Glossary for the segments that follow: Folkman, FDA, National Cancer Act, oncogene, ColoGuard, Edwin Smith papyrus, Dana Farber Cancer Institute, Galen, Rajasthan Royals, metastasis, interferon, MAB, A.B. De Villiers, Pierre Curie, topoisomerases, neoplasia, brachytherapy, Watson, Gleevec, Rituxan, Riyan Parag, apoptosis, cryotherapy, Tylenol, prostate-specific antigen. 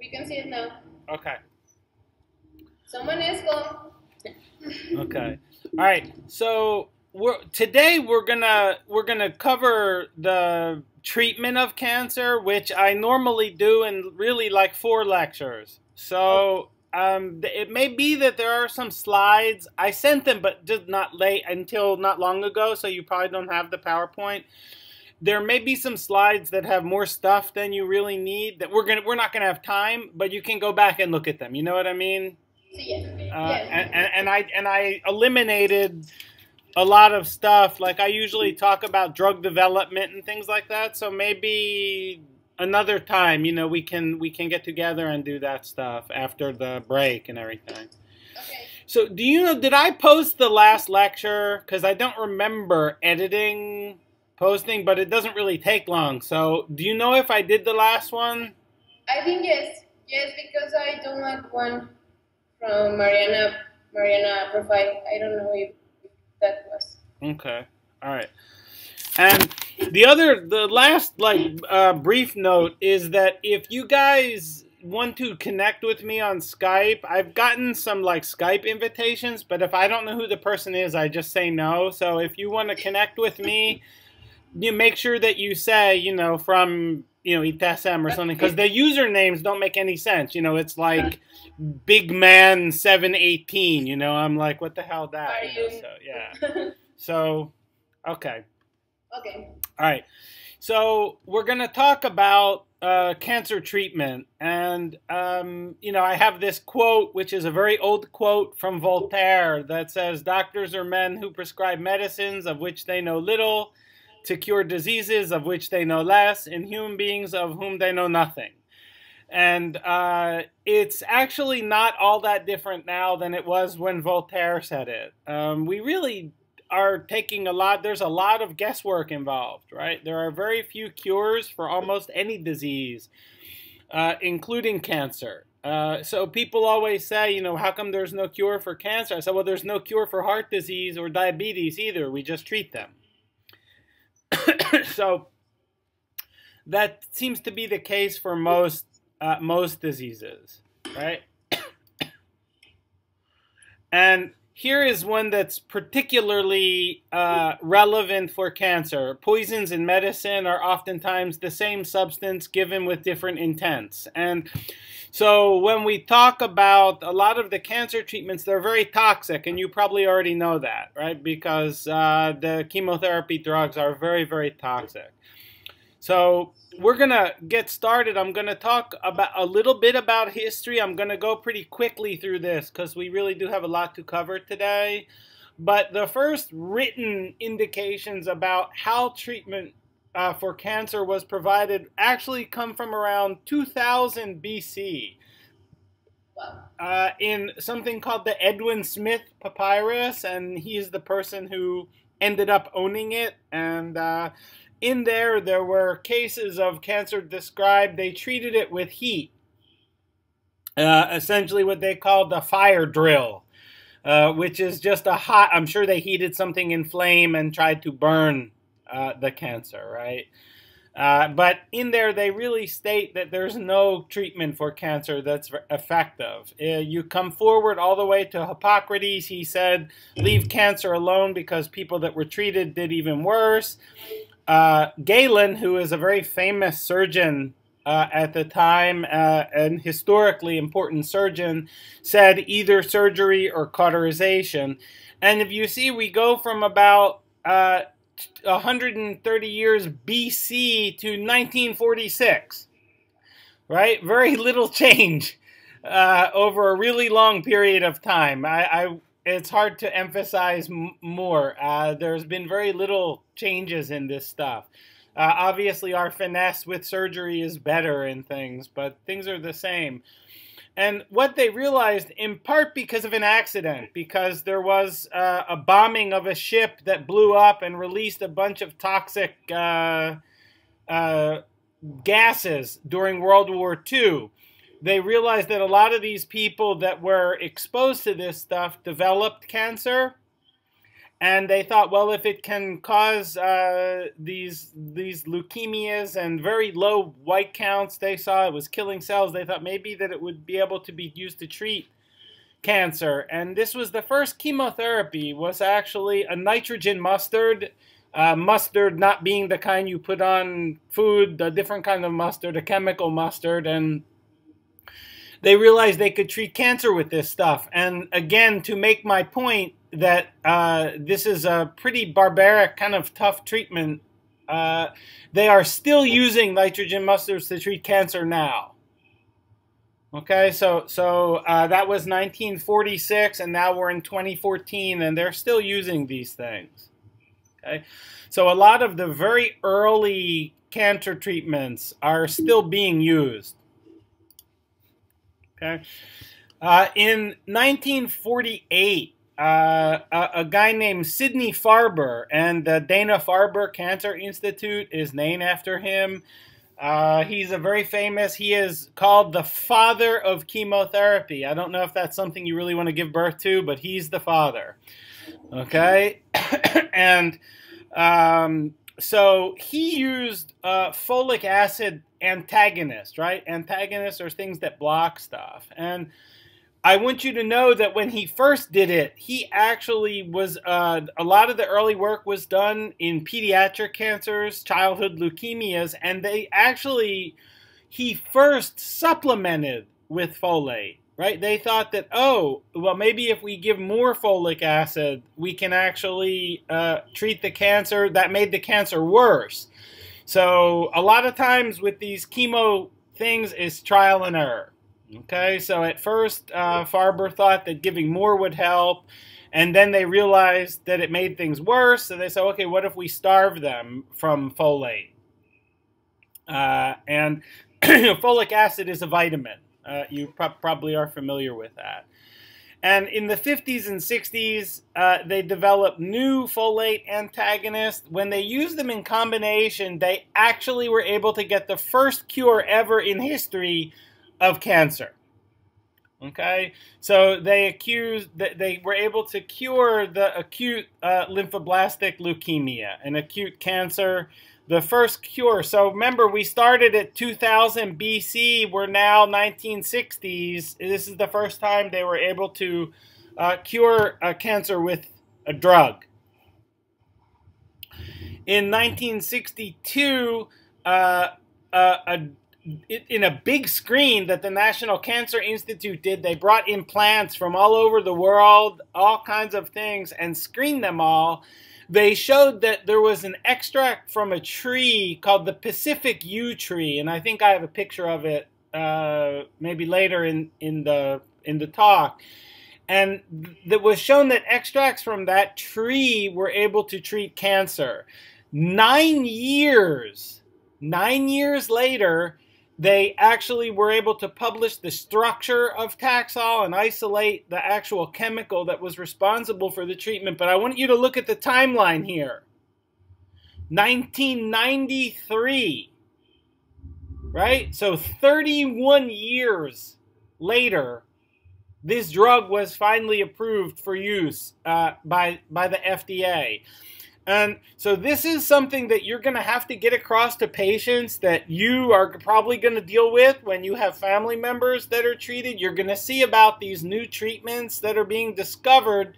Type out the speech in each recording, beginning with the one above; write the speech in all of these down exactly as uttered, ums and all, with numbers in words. We can see it now. Okay. Someone is gone. Okay. All right. So we're, today we're gonna we're gonna cover the treatment of cancer, which I normally do in really like four lectures. So um, it may be that there are some slides. I sent them, but just not late until not long ago. So you probably don't have the PowerPoint. There may be some slides that have more stuff than you really need that we're gonna we're not gonna have time, but you can go back and look at them. You know what I mean? Yeah. Uh, yeah. And, and, and I and I eliminated a lot of stuff. Like I usually talk about drug development and things like that. So maybe another time, you know, we can we can get together and do that stuff after the break and everything. Okay. So do you know? Did I post the last lecture? Because I don't remember editing. Posting, but it doesn't really take long. So, do you know if I did the last one? I think yes, yes, because I don't like one from Mariana, Mariana profile. I don't know if that was. Okay, all right. And the other, the last like uh, brief note is that if you guys want to connect with me on Skype, I've gotten some like Skype invitations, but if I don't know who the person is, I just say no. So, if you want to connect with me. You make sure that you say, you know, from, you know, Itasem or something, because the usernames don't make any sense. You know, it's like Big Man seven eighteen. You know, I'm like, what the hell that? You know, so, yeah. So, okay. Okay. All right. So we're going to talk about uh, cancer treatment. And, um, you know, I have this quote, which is a very old quote from Voltaire that says, "Doctors are men who prescribe medicines of which they know little, to cure diseases of which they know less, in human beings of whom they know nothing." And uh, it's actually not all that different now than it was when Voltaire said it. Um, we really are taking a lot, there's a lot of guesswork involved, right? There are very few cures for almost any disease, uh, including cancer. Uh, so people always say, you know, how come there's no cure for cancer? I said, well, there's no cure for heart disease or diabetes either. We just treat them. So that seems to be the case for most uh, most diseases, right? And here is one that's particularly uh, relevant for cancer. Poisons in medicine are oftentimes the same substance given with different intents. And so when we talk about a lot of the cancer treatments, they're very toxic, and you probably already know that, right? Because uh, the chemotherapy drugs are very, very toxic. So we're going to get started. I'm going to talk about a little bit about history. I'm going to go pretty quickly through this because we really do have a lot to cover today. But the first written indications about how treatment uh, for cancer was provided actually come from around two thousand B C uh, in something called the Edwin Smith papyrus, and he is the person who ended up owning it. And uh, in there, there were cases of cancer described. They treated it with heat, uh, essentially what they called the fire drill, uh, which is just a hot, I'm sure they heated something in flame and tried to burn uh, the cancer, right? Uh, but in there, they really state that there's no treatment for cancer that's effective. Uh, you come forward all the way to Hippocrates. He said, leave cancer alone because people that were treated did even worse. Uh, Galen, who is a very famous surgeon uh, at the time, uh, an historically important surgeon, said either surgery or cauterization. And if you see, we go from about uh, one hundred thirty years B C to nineteen forty-six, right? Very little change uh, over a really long period of time. I, I It's hard to emphasize m more. Uh, there's been very little changes in this stuff. Uh, obviously, our finesse with surgery is better in things, but things are the same. And what they realized, in part because of an accident, because there was uh, a bombing of a ship that blew up and released a bunch of toxic uh, uh, gases during World War Two. They realized that a lot of these people that were exposed to this stuff developed cancer, And they thought, well, if it can cause uh, these these leukemias and very low white counts, they saw it was killing cells. They thought maybe that it would be able to be used to treat cancer. And this was the first chemotherapy, was actually a nitrogen mustard. Uh, mustard not being the kind you put on food, a different kind of mustard, a chemical mustard. And they realized they could treat cancer with this stuff. And again, to make my point, that uh, this is a pretty barbaric kind of tough treatment. Uh, they are still using nitrogen mustards to treat cancer now. Okay, so so uh, that was nineteen forty-six, and now we're in twenty fourteen, and they're still using these things. Okay, so a lot of the very early cancer treatments are still being used. Okay, uh, in nineteen forty-eight. Uh, a, a guy named Sidney Farber, and the Dana Farber Cancer Institute is named after him. Uh, he's a very famous, he is called the father of chemotherapy. I don't know if that's something you really want to give birth to, but he's the father. Okay? And um, so he used uh, folic acid antagonists, right? Antagonists are things that block stuff. And I want you to know that when he first did it, he actually was, uh, a lot of the early work was done in pediatric cancers, childhood leukemias, and they actually, he first supplemented with folate, right? They thought that, oh, well, maybe if we give more folic acid, we can actually uh, treat the cancer. That made the cancer worse. So a lot of times with these chemo things is trial and error. Okay, so at first uh, Farber thought that giving more would help, and then they realized that it made things worse, so they said, okay, what if we starve them from folate? Uh, and folic acid is a vitamin. Uh, you pro probably are familiar with that. And in the fifties and sixties, uh, they developed new folate antagonists. When they used them in combination, they actually were able to get the first cure ever in history of cancer. Okay, so they accused that they were able to cure the acute uh, lymphoblastic leukemia, an acute cancer, the first cure. So remember, we started at two thousand B C, we're now nineteen sixties. This is the first time they were able to uh, cure a cancer with a drug. In nineteen sixty-two, uh, uh, a in a big screen that the National Cancer Institute did, they brought in plants from all over the world, all kinds of things, and screened them all. They showed that there was an extract from a tree called the Pacific yew tree, and I think I have a picture of it uh, maybe later in, in, the, in the talk. And it was shown that extracts from that tree were able to treat cancer. Nine years, nine years later, they actually were able to publish the structure of Taxol and isolate the actual chemical that was responsible for the treatment. But I want you to look at the timeline here. nineteen ninety-three, right? So thirty-one years later, this drug was finally approved for use uh, by, by the F D A. And so this is something that you're going to have to get across to patients that you are probably going to deal with when you have family members that are treated. You're going to see about these new treatments that are being discovered.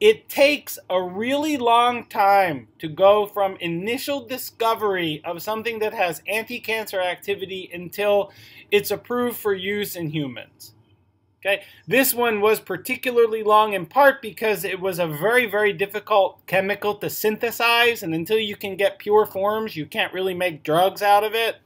It takes a really long time to go from initial discovery of something that has anti-cancer activity until it's approved for use in humans. Okay. This one was particularly long in part because it was a very, very difficult chemical to synthesize, and until you can get pure forms, you can't really make drugs out of it.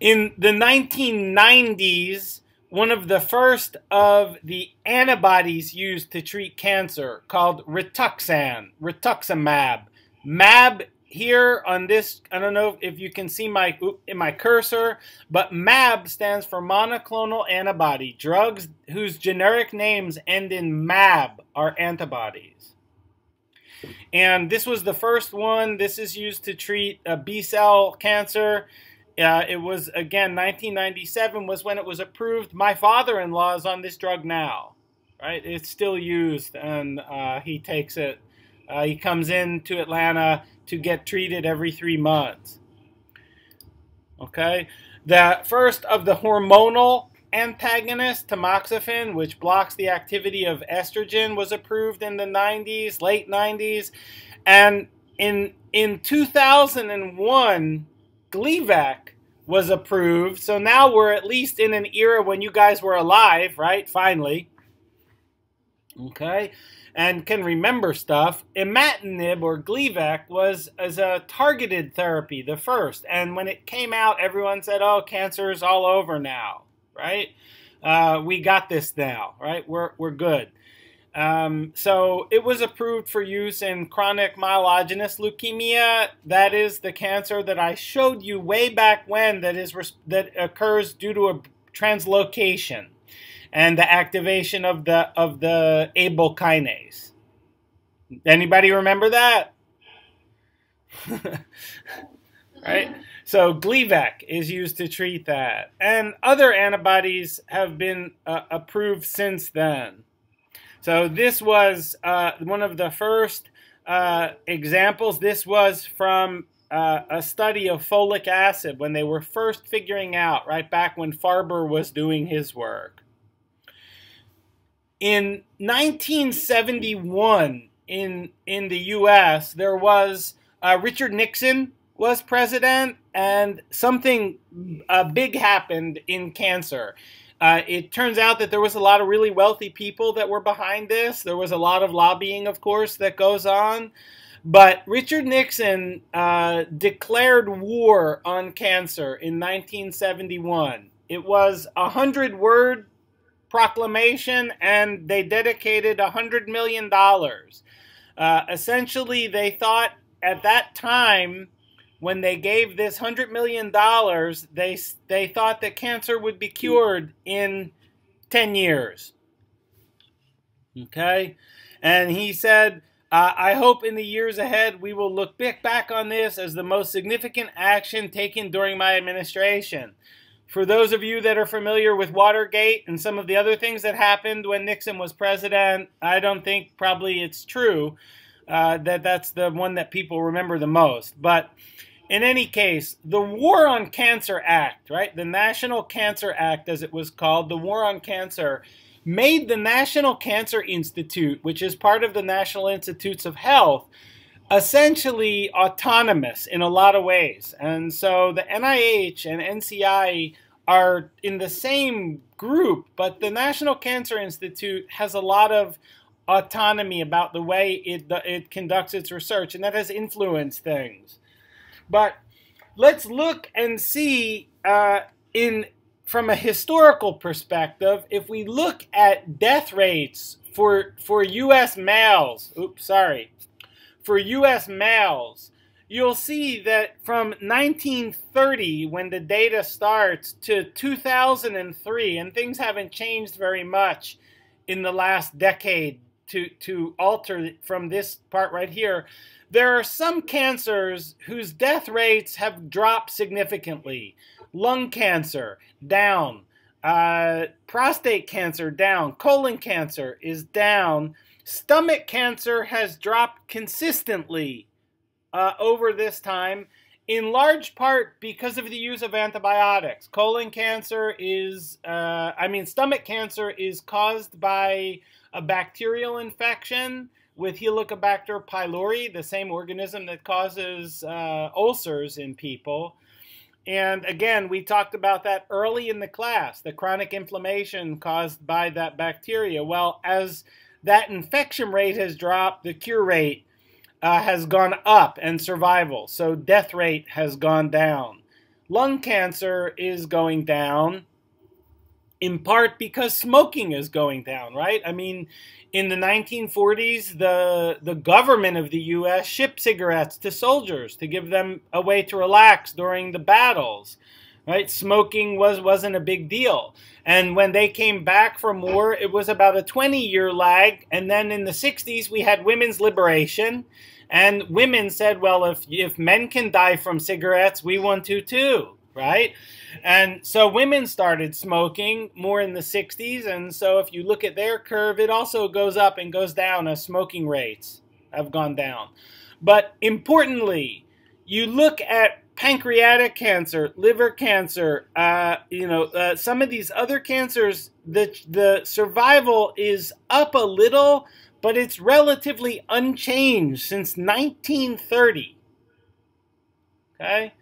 In the nineteen nineties, one of the first of the antibodies used to treat cancer, called rituxan, rituximab. M A B here on this, I don't know if you can see my in my cursor, but M A B stands for monoclonal antibody. Drugs whose generic names end in M A B are antibodies. And this was the first one. This is used to treat uh, B-cell cancer. Uh, it was, again, nineteen ninety-seven was when it was approved. My father-in-law is on this drug now. right? It's still used, and uh, he takes it. Uh, he comes into Atlanta to get treated every three months. Okay, the first of the hormonal antagonist, tamoxifen, which blocks the activity of estrogen, was approved in the nineties, late nineties, and in in two thousand one, Gleevec was approved. So now we're at least in an era when you guys were alive, right? Finally, okay, and can remember stuff. Imatinib or Gleevec was as a targeted therapy, the first, and when it came out, everyone said, "Oh, cancer is all over now." Right? Uh, we got this now, right? We're, we're good. Um, so it was approved for use in chronic myelogenous leukemia. That is the cancer that I showed you way back when that is that occurs due to a translocation and the activation of the, of the Abl kinase. Anybody remember that? Right? So Gleevec is used to treat that. And other antibodies have been uh, approved since then. So this was uh, one of the first uh, examples. This was from uh, a study of folic acid when they were first figuring out, right back when Farber was doing his work. In nineteen seventy-one in, in the U S, there was uh, Richard Nixon was president, and something uh, big happened in cancer. Uh, it turns out that there was a lot of really wealthy people that were behind this. There was a lot of lobbying, of course, that goes on. But Richard Nixon uh, declared war on cancer in nineteen seventy-one. It was a hundred-word proclamation, and they dedicated one hundred million dollars. Uh, essentially, they thought at that time, when they gave this one hundred million dollars, they, they thought that cancer would be cured in ten years. Okay? And he said, uh, I hope in the years ahead we will look back on this as the most significant action taken during my administration. For those of you that are familiar with Watergate and some of the other things that happened when Nixon was president, I don't think probably it's true uh, that that's the one that people remember the most. But in any case, the War on Cancer Act, right, the National Cancer Act, as it was called, the War on Cancer, made the National Cancer Institute, which is part of the National Institutes of Health, essentially autonomous in a lot of ways. And so the N I H and N C I are in the same group, but the National Cancer Institute has a lot of autonomy about the way it, it conducts its research, and that has influenced things. But let's look and see uh, in from a historical perspective, if we look at death rates for, for U S males, oops, sorry, for U S males, you'll see that from nineteen thirty, when the data starts, to two thousand three, and things haven't changed very much in the last decade to, to alter from this part right here, there are some cancers whose death rates have dropped significantly. Lung cancer, down. Uh, prostate cancer, down. Colon cancer is down. Stomach cancer has dropped consistently uh, over this time, in large part because of the use of antibiotics. Colon cancer is, uh, I mean, stomach cancer is caused by a bacterial infection with Helicobacter pylori, the same organism that causes uh, ulcers in people. And again, we talked about that early in the class, the chronic inflammation caused by that bacteria. Well, as that infection rate has dropped, the cure rate uh, has gone up and survival. So death rate has gone down. Lung cancer is going down, in part because smoking is going down, right? I mean, in the nineteen forties, the, the government of the U S shipped cigarettes to soldiers to give them a way to relax during the battles, right? Smoking was, wasn't a big deal. And when they came back from war, it was about a twenty-year lag. And then in the sixties, we had women's liberation. And women said, well, if, if men can die from cigarettes, we want to too, right? And so women started smoking more in the sixties, and so if you look at their curve, it also goes up and goes down as smoking rates have gone down. But importantly, you look at pancreatic cancer, liver cancer, uh, you know, uh, some of these other cancers, the, the survival is up a little, but it's relatively unchanged since nineteen thirty, okay?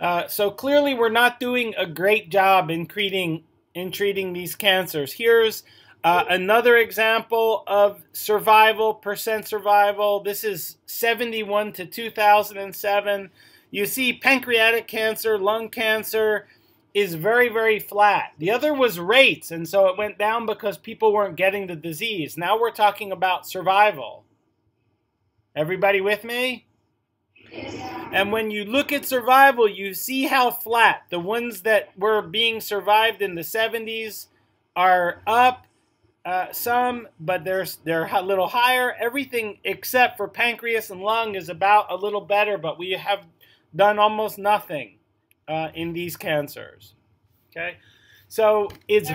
Uh, so clearly we're not doing a great job in treating, in treating these cancers. Here's uh, another example of survival, percent survival. This is seventy-one to two thousand seven. You see pancreatic cancer, lung cancer is very, very flat. The other was rates, and so it went down because people weren't getting the disease. Now we're talking about survival. Everybody with me? And when you look at survival, you see how flat. The ones that were being survived in the seventies are up uh, some, but they're, they're a little higher. Everything except for pancreas and lung is about a little better, but we have done almost nothing uh, in these cancers. Okay? So it's...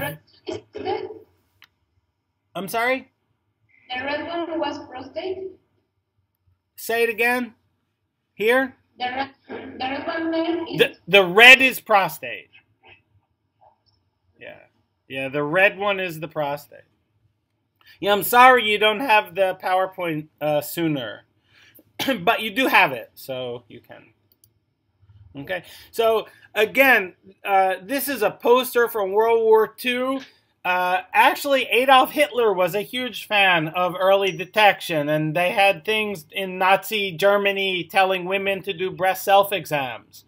I'm sorry? The red one was prostate? Say it again. Here? The red, the red one there is... The, the red is prostate. Yeah. Yeah, the red one is the prostate. Yeah, I'm sorry you don't have the PowerPoint uh, sooner. But you do have it, so you can... Okay, so again, uh, this is a poster from World War Two. Uh, actually, Adolf Hitler was a huge fan of early detection, and they had things in Nazi Germany telling women to do breast self-exams.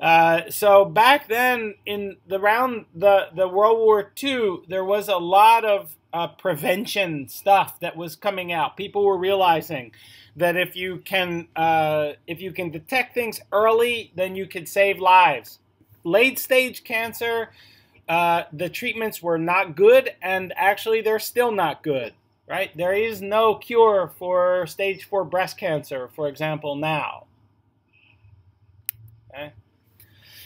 Uh, so back then, in the round the, the World War Two, there was a lot of uh, prevention stuff that was coming out. People were realizing that if you can uh, if you can detect things early, then you could save lives. Late stage cancer, uh, the treatments were not good, and actually they're still not good, right? There is no cure for stage four breast cancer, for example, now. Okay?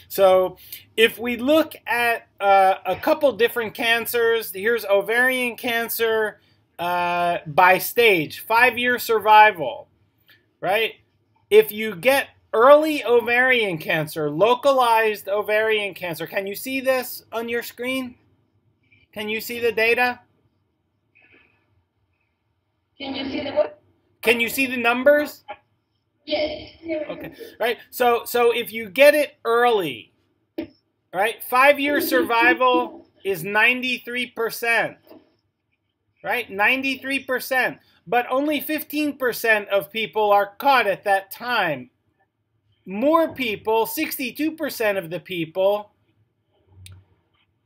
So if we look at uh, a couple different cancers, here's ovarian cancer, Uh, by stage, five-year survival, right? If you get early ovarian cancer, localized ovarian cancer, can you see this on your screen? Can you see the data? Can you see the what? Can you see the numbers? Yes. Okay, right? So, so if you get it early, right, five-year survival is ninety-three percent. Right? ninety-three percent. But only fifteen percent of people are caught at that time. More people, sixty-two percent of the people,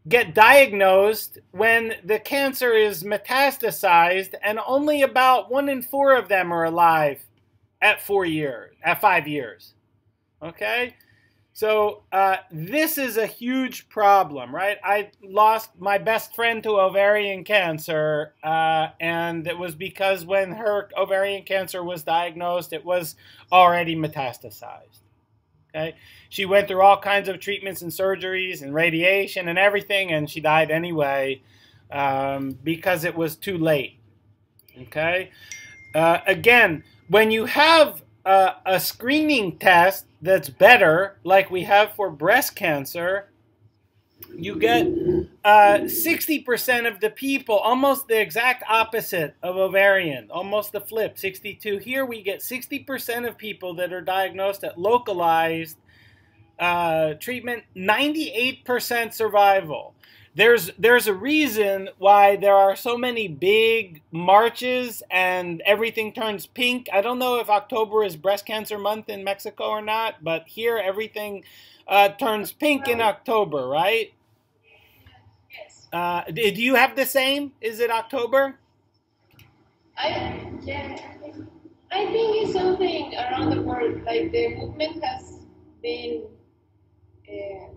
get diagnosed when the cancer is metastasized, and only about one in four of them are alive at four years, at five years. Okay? So uh, this is a huge problem, right? I lost my best friend to ovarian cancer, uh, and it was because when her ovarian cancer was diagnosed, it was already metastasized, okay? She went through all kinds of treatments and surgeries and radiation and everything, and she died anyway um, because it was too late, okay? Uh, again, when you have uh, a screening test that's better, like we have for breast cancer, you get uh, sixty percent of the people, almost the exact opposite of ovarian, almost the flip, sixty-two. Here we get sixty percent of people that are diagnosed at localized uh, treatment, ninety-eight percent survival. There's, there's a reason why there are so many big marches and everything turns pink. I don't know if October is breast cancer month in Mexico or not, but here everything uh, turns pink in October, right? Yes. Uh, do you have the same? Is it October? I, yeah, I think it's something around the world. Like the movement has been uh,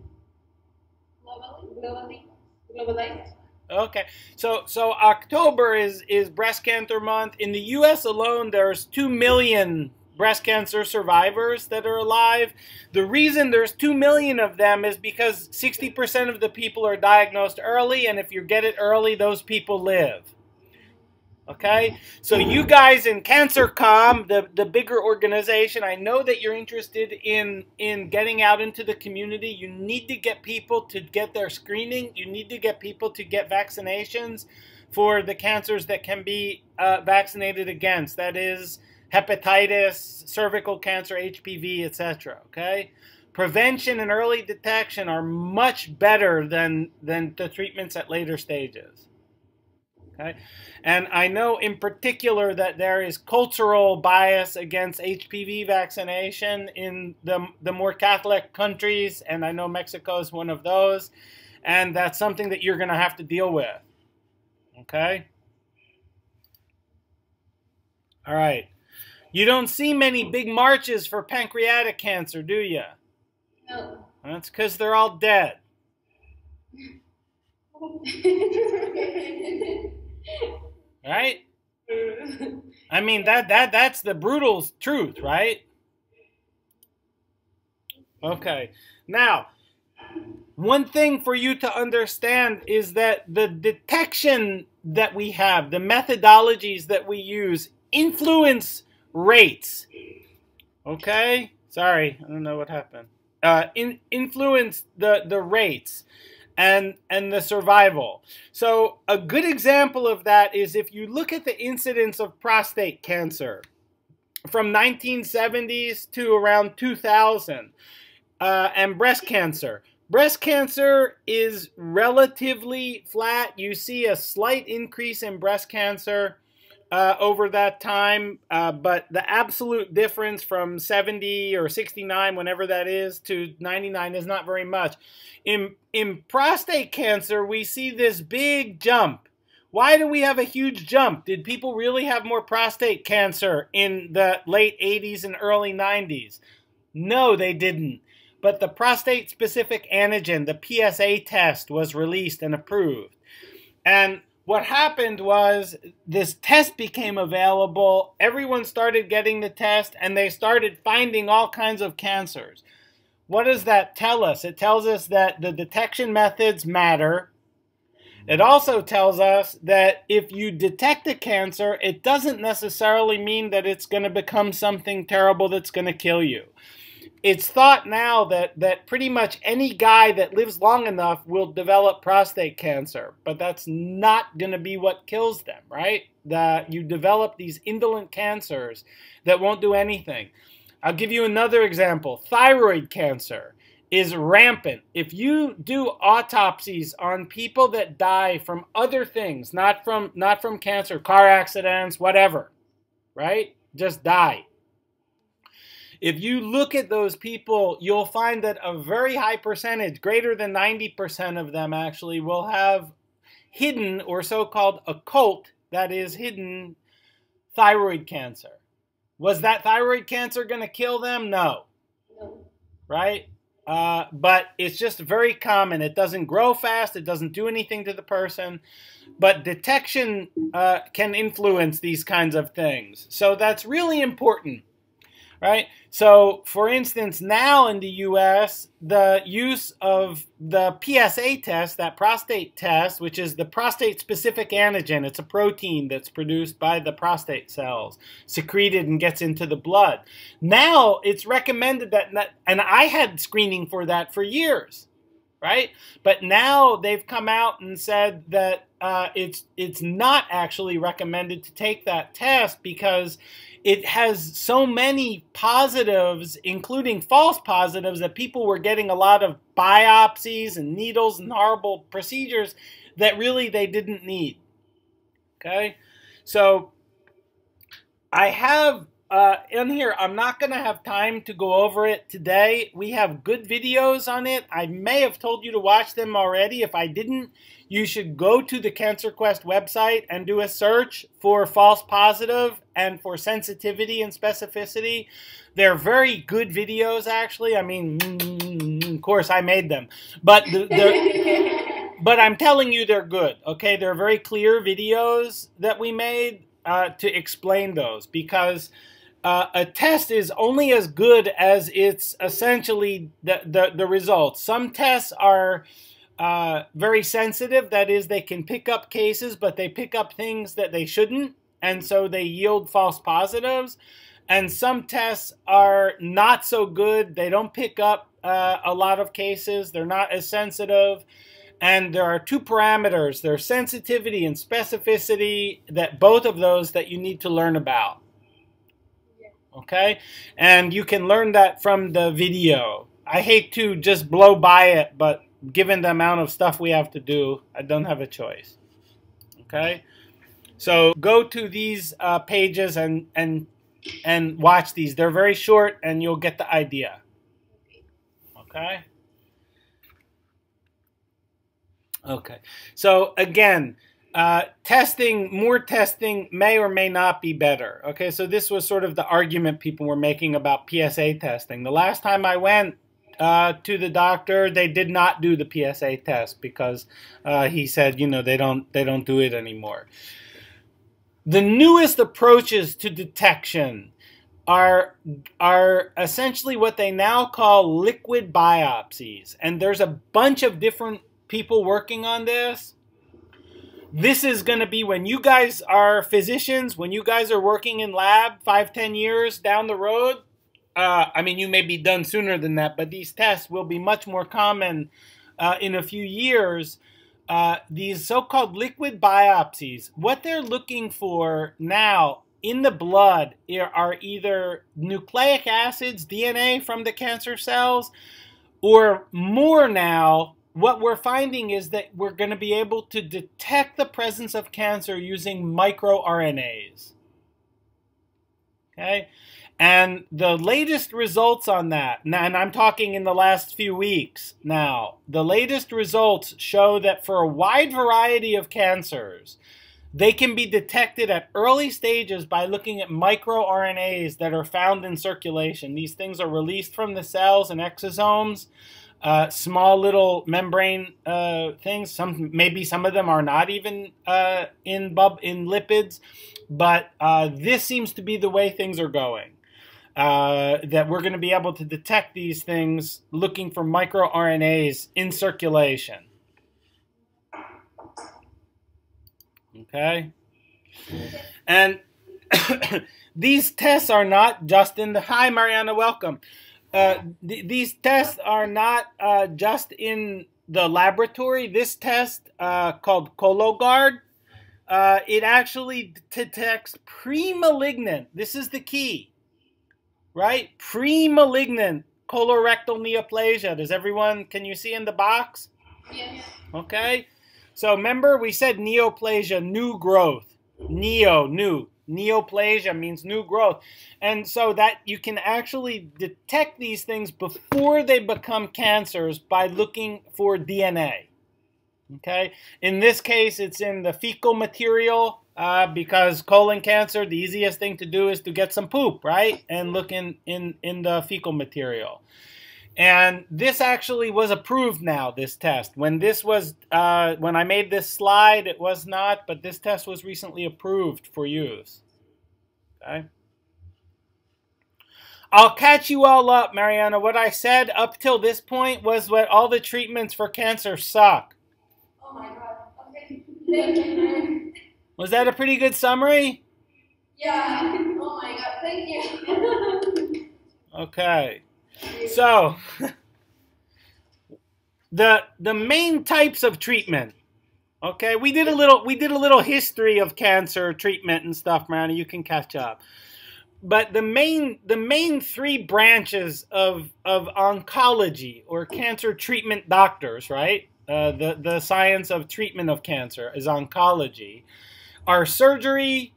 globally. globally. Okay, so so October is is breast cancer month. In the U S alone, there's two million breast cancer survivors that are alive. The reason there's two million of them is because sixty percent of the people are diagnosed early, and if you get it early, those people live. Okay? So you guys in CancerCom, the, the bigger organization, I know that you're interested in, in getting out into the community. You need to get people to get their screening. You need to get people to get vaccinations for the cancers that can be uh, vaccinated against. That is hepatitis, cervical cancer, H P V, et cetera. Okay? Prevention and early detection are much better than, than the treatments at later stages. Okay. And I know in particular that there is cultural bias against H P V vaccination in the, the more Catholic countries, and I know Mexico is one of those, and that's something that you're going to have to deal with. Okay? All right. You don't see many big marches for pancreatic cancer, do you? No. That's because they're all dead. Right? I mean, that that that's the brutal truth, right? Okay. Now, one thing for you to understand is that the detection that we have, the methodologies that we use, influence rates. Okay? Sorry, I don't know what happened. Uh, in, influence the, the rates. And, and the survival. So a good example of that is if you look at the incidence of prostate cancer from nineteen seventies to around two thousand, uh, and breast cancer. Breast cancer is relatively flat. You see a slight increase in breast cancer uh, over that time, uh, but the absolute difference from seventy or sixty-nine, whenever that is, to ninety-nine is not very much. In, in prostate cancer, we see this big jump. Why do we have a huge jump? Did people really have more prostate cancer in the late eighties and early nineties? No, they didn't. But the prostate-specific antigen, the P S A test, was released and approved. And what happened was this test became available. Everyone started getting the test, and they started finding all kinds of cancers. What does that tell us? It tells us that the detection methods matter. It also tells us that if you detect a cancer, it doesn't necessarily mean that it's going to become something terrible that's going to kill you. It's thought now that, that pretty much any guy that lives long enough will develop prostate cancer, but that's not going to be what kills them, right? That you develop these indolent cancers that won't do anything. I'll give you another example. Thyroid cancer is rampant. If you do autopsies on people that die from other things, not from, not from cancer, car accidents, whatever, right? Just die. If you look at those people, you'll find that a very high percentage, greater than ninety percent of them actually, will have hidden or so-called occult, that is hidden, thyroid cancer. Was that thyroid cancer going to kill them? No. No. Right? Uh, but it's just very common. It doesn't grow fast. It doesn't do anything to the person. But detection uh, can influence these kinds of things. So that's really important. Right? So, for instance, now in the U S, the use of the P S A test, that prostate test, which is the prostate-specific antigen. It's a protein that's produced by the prostate cells, secreted and gets into the blood. Now, it's recommended that, and I had screening for that for years, right? But now they've come out and said that uh, it's, it's not actually recommended to take that test because it has so many positives, including false positives, that people were getting a lot of biopsies and needles and horrible procedures that really they didn't need. Okay? So I have uh, in here, I'm not going to have time to go over it today. We have good videos on it. I may have told you to watch them already. If I didn't, you should go to the CancerQuest website and do a search for false positive and for sensitivity and specificity. They're very good videos, actually. I mean, of course, I made them. But, the, but I'm telling you they're good, okay? They're very clear videos that we made uh, to explain those because Uh, a test is only as good as it's essentially the, the, the results. Some tests are uh, very sensitive. That is, they can pick up cases, but they pick up things that they shouldn't, and so they yield false positives. And some tests are not so good. They don't pick up uh, a lot of cases. They're not as sensitive. And there are two parameters. There's sensitivity and specificity, that both of those that you need to learn about. Okay, and you can learn that from the video. I hate to just blow by it, but given the amount of stuff we have to do, I don't have a choice. Okay, so go to these uh, pages and and and watch these. They're very short, and you'll get the idea. Okay. Okay. So again. Uh, testing, more testing may or may not be better. Okay, so this was sort of the argument people were making about P S A testing. The last time I went uh, to the doctor, they did not do the P S A test because uh, he said, you know, they don't, they don't do it anymore. The newest approaches to detection are, are essentially what they now call liquid biopsies. And there's a bunch of different people working on this. This is going to be when you guys are physicians, when you guys are working in lab five, ten years down the road. Uh, I mean, you may be done sooner than that, but these tests will be much more common uh, in a few years. Uh, these so-called liquid biopsies, what they're looking for now in the blood are either nucleic acids, D N A from the cancer cells, or more now. What we're finding is that we're going to be able to detect the presence of cancer using microRNAs. Okay? And the latest results on that, and I'm talking in the last few weeks now, the latest results show that for a wide variety of cancers, they can be detected at early stages by looking at microRNAs that are found in circulation. These things are released from the cells and exosomes. Uh, small little membrane uh, things. Some maybe some of them are not even uh, in bub in lipids, but uh, this seems to be the way things are going. Uh, that we're going to be able to detect these things looking for microRNAs in circulation. Okay, and these tests are not just in the hi Mariana, welcome. Uh, th these tests are not uh, just in the laboratory. This test uh, called ColoGuard, uh, it actually detects pre-malignant, this is the key, right? Pre-malignant colorectal neoplasia. Does everyone, can you see in the box? Yes. Okay. So remember we said neoplasia, new growth. Neo, new. Neoplasia means new growth. And so that you can actually detect these things before they become cancers by looking for D N A. Okay? In this case, it's in the fecal material uh, because colon cancer, the easiest thing to do is to get some poop, right? And look in, in, in the fecal material. And this actually was approved now, this test. When this was, uh, when I made this slide, it was not, but this test was recently approved for use. Okay. I'll catch you all up, Mariana. What I said up till this point was what all the treatments for cancer suck. Oh my God. Okay. Thank you. Was that a pretty good summary? Yeah. Oh my God. Thank you. Okay. So, the the main types of treatment. Okay, we did a little we did a little history of cancer treatment and stuff, Mariana. You can catch up. But the main the main three branches of of oncology or cancer treatment doctors, right? Uh, the the science of treatment of cancer is oncology. Our surgery.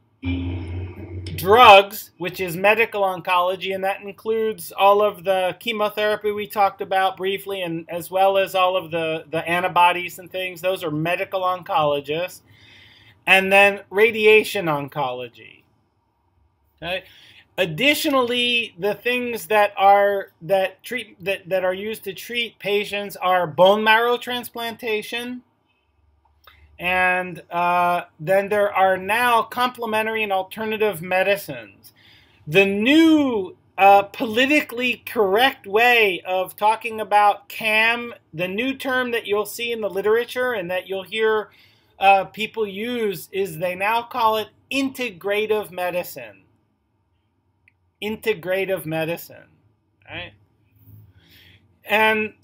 Drugs, which is medical oncology, and that includes all of the chemotherapy we talked about briefly, and as well as all of the, the antibodies and things. Those are medical oncologists. And then radiation oncology. Okay. Additionally, the things that are that treat that, that are used to treat patients are bone marrow transplantation. And uh, then there are now complementary and alternative medicines. the new uh, politically correct way of talking about C A M, the new term that you'll see in the literature and that you'll hear uh, people use, is they now call it integrative medicine. Integrative medicine, right? And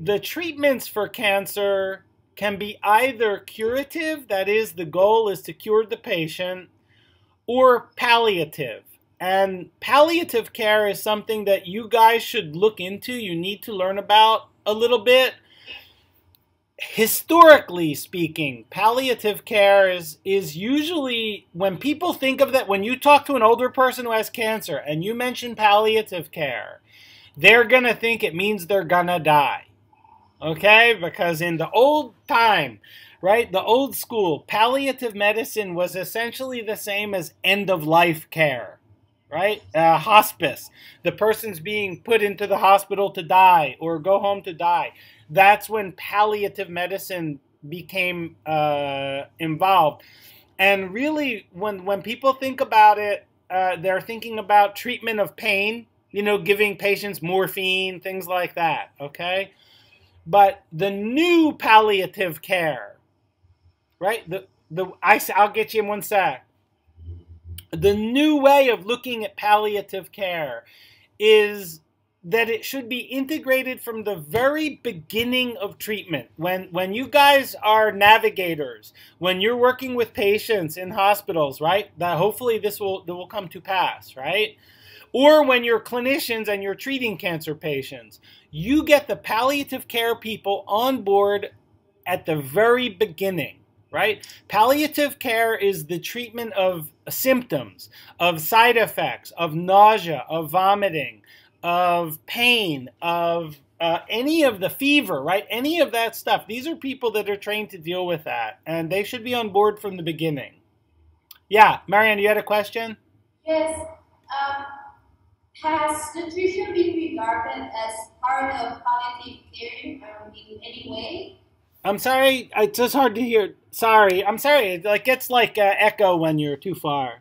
the treatments for cancer can be either curative, that is, the goal is to cure the patient, or palliative. And palliative care is something that you guys should look into, you need to learn about a little bit. Historically speaking, palliative care is, is usually, when people think of that, when you talk to an older person who has cancer and you mention palliative care, they're going to think it means they're going to die. Okay? Because in the old time, right, the old school, palliative medicine was essentially the same as end-of-life care, right? Uh, hospice. The person's being put into the hospital to die or go home to die. That's when palliative medicine became uh, involved. And really, when, when people think about it, uh, they're thinking about treatment of pain, you know, giving patients morphine, things like that, okay? But the new palliative care, right? The, the, I, I'll get you in one sec. The new way of looking at palliative care is that it should be integrated from the very beginning of treatment. When, when you guys are navigators, when you're working with patients in hospitals, right? That hopefully this will, that will come to pass, right? Or when you're clinicians and you're treating cancer patients, you get the palliative care people on board at the very beginning, right? Palliative care is the treatment of symptoms, of side effects, of nausea, of vomiting, of pain, of uh, any of the fever, right? Any of that stuff. These are people that are trained to deal with that, and they should be on board from the beginning. Yeah, Marianne, you had a question? Yes. Um, has nutrition been regarded as part of palliative care in any way? I'm sorry, it's just hard to hear. Sorry, I'm sorry. It like, gets like uh, echo when you're too far.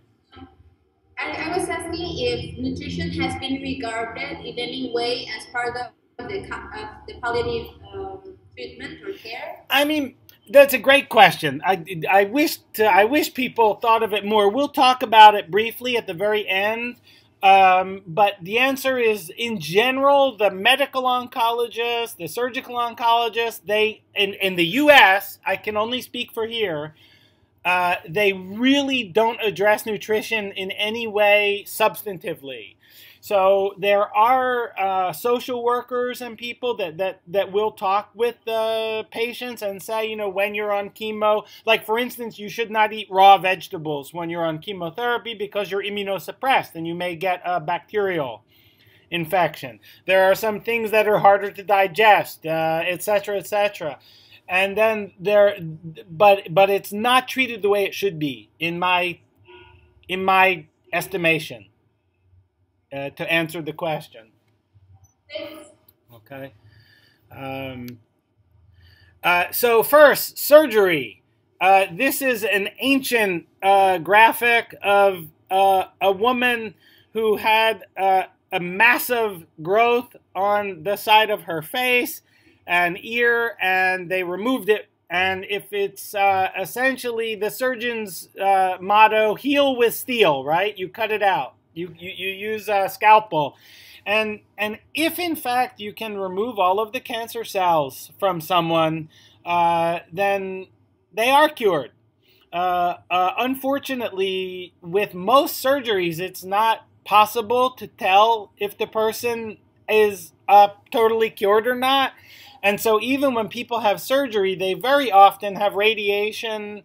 And I was asking if nutrition has been regarded in any way as part of the, uh, the palliative um, treatment or care? I mean, that's a great question. I, I, wish to, I wish people thought of it more. We'll talk about it briefly at the very end. Um, but the answer is, in general, the medical oncologists, the surgical oncologists, they, in, in the U S, I can only speak for here, Uh, they really don't address nutrition in any way substantively. So there are uh, social workers and people that, that, that will talk with the patients and say, you know, when you're on chemo, like for instance, you should not eat raw vegetables when you're on chemotherapy because you're immunosuppressed and you may get a bacterial infection. There are some things that are harder to digest, uh, et cetera, et cetera. And then there, but but it's not treated the way it should be, in my, in my estimation. Uh, to answer the question. Thanks. Okay. Um, uh, so first, surgery. Uh, this is an ancient uh, graphic of uh, a woman who had uh, a massive growth on the side of her face and ear, and they removed it. And if it's uh, essentially the surgeon's uh, motto, heal with steel, right? You cut it out. You, you, you use a scalpel. And, and if, in fact, you can remove all of the cancer cells from someone, uh, then they are cured. Uh, uh, unfortunately, with most surgeries, it's not possible to tell if the person is uh, totally cured or not. And so even when people have surgery, they very often have radiation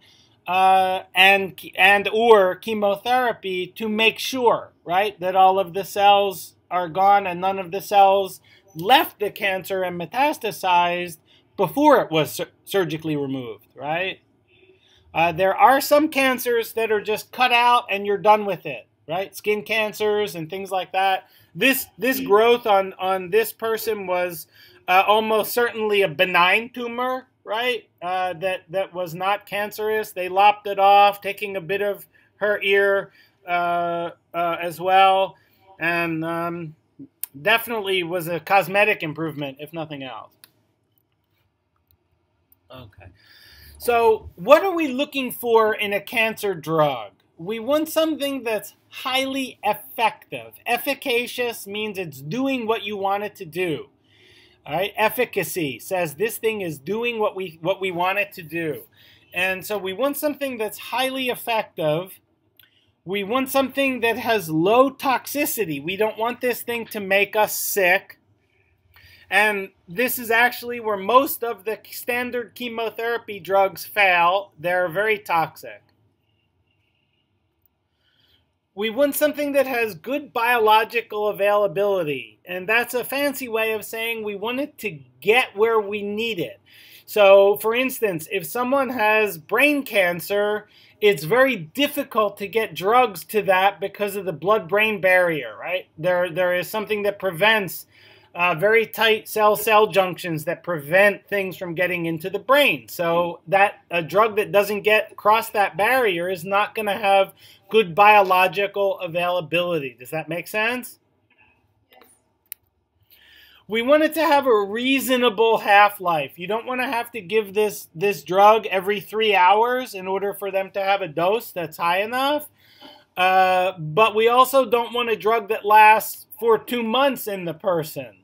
uh, and, and or chemotherapy to make sure, right, that all of the cells are gone and none of the cells left the cancer and metastasized before it was sur surgically removed, right? Uh, there are some cancers that are just cut out and you're done with it, right? Skin cancers and things like that. This, this growth on, on this person was Uh, almost certainly a benign tumor, right, uh, that, that was not cancerous. They lopped it off, taking a bit of her ear uh, uh, as well. and um, definitely was a cosmetic improvement, if nothing else. Okay. So what are we looking for in a cancer drug? We want something that's highly effective. Efficacious means it's doing what you want it to do. All right? Efficacy says this thing is doing what we, what we want it to do. And so we want something that's highly effective. We want something that has low toxicity. We don't want this thing to make us sick. And this is actually where most of the standard chemotherapy drugs fail. They're very toxic. We want something that has good biological availability. And that's a fancy way of saying we want it to get where we need it. So, for instance, if someone has brain cancer, it's very difficult to get drugs to that because of the blood-brain barrier, right? There, there is something that prevents Uh, very tight cell-cell junctions that prevent things from getting into the brain. So that a drug that doesn't get across that barrier is not going to have good biological availability. Does that make sense? Yes. We want it to have a reasonable half-life. You don't want to have to give this, this drug every three hours in order for them to have a dose that's high enough. Uh, but we also don't want a drug that lasts for two months in the person.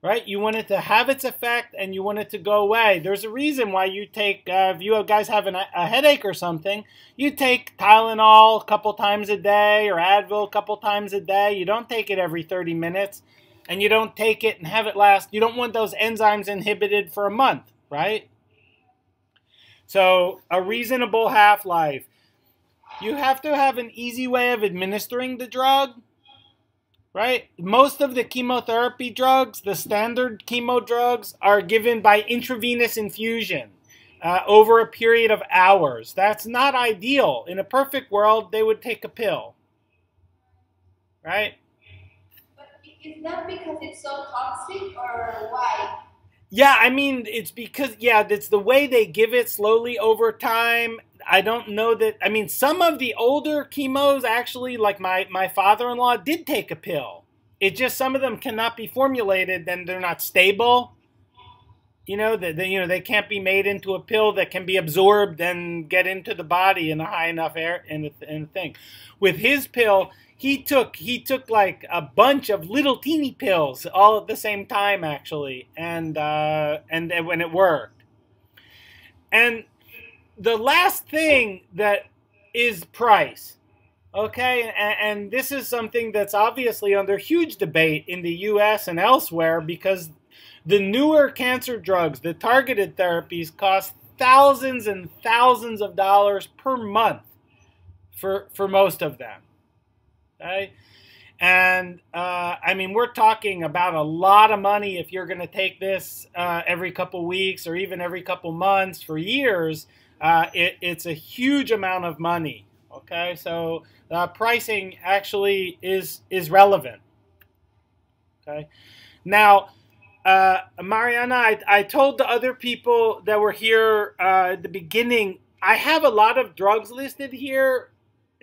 Right? You want it to have its effect and you want it to go away. There's a reason why you take, uh, if you guys have an, a headache or something, you take Tylenol a couple times a day or Advil a couple times a day. You don't take it every thirty minutes and you don't take it and have it last. You don't want those enzymes inhibited for a month, right? So a reasonable half-life. You have to have an easy way of administering the drug. Right? Most of the chemotherapy drugs, the standard chemo drugs, are given by intravenous infusion uh, over a period of hours. That's not ideal. In a perfect world, they would take a pill. Right? But is that because it's so toxic or why? Yeah, I mean, it's because, yeah, that's the way they give it slowly over time. I don't know that, I mean, some of the older chemos actually, like my, my father-in-law did take a pill. It just, some of them cannot be formulated, then they're not stable. You know, they, they, you know, they can't be made into a pill that can be absorbed and get into the body in a high enough air in the thing. With his pill, he took, he took like a bunch of little teeny pills all at the same time, actually. And, uh, and, and when it worked. And the last thing that is price, okay? And, and this is something that's obviously under huge debate in the U S and elsewhere because the newer cancer drugs, the targeted therapies, cost thousands and thousands of dollars per month for, for most of them, okay? And, uh, I mean, we're talking about a lot of money if you're going to take this uh, every couple weeks or even every couple months for years. Uh, it, it's a huge amount of money, okay? So uh, pricing actually is, is relevant, okay? Now, uh, Mariana, I, I told the other people that were here uh, at the beginning, I have a lot of drugs listed here.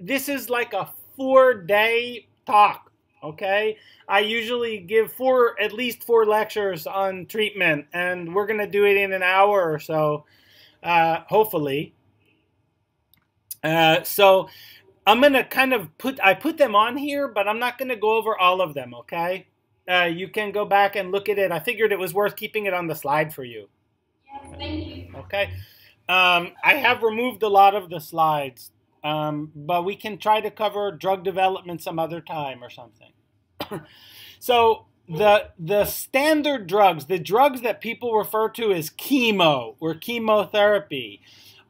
This is like a four-day talk, okay? I usually give four, at least four lectures on treatment, and we're going to do it in an hour or so. Uh, hopefully. Uh, so I'm going to kind of put, I put them on here, but I'm not going to go over all of them, okay? Uh, you can go back and look at it. I figured it was worth keeping it on the slide for you. Yes, thank you. Okay. Um, I have removed a lot of the slides, um, but we can try to cover drug development some other time or something. So The, the standard drugs, the drugs that people refer to as chemo or chemotherapy,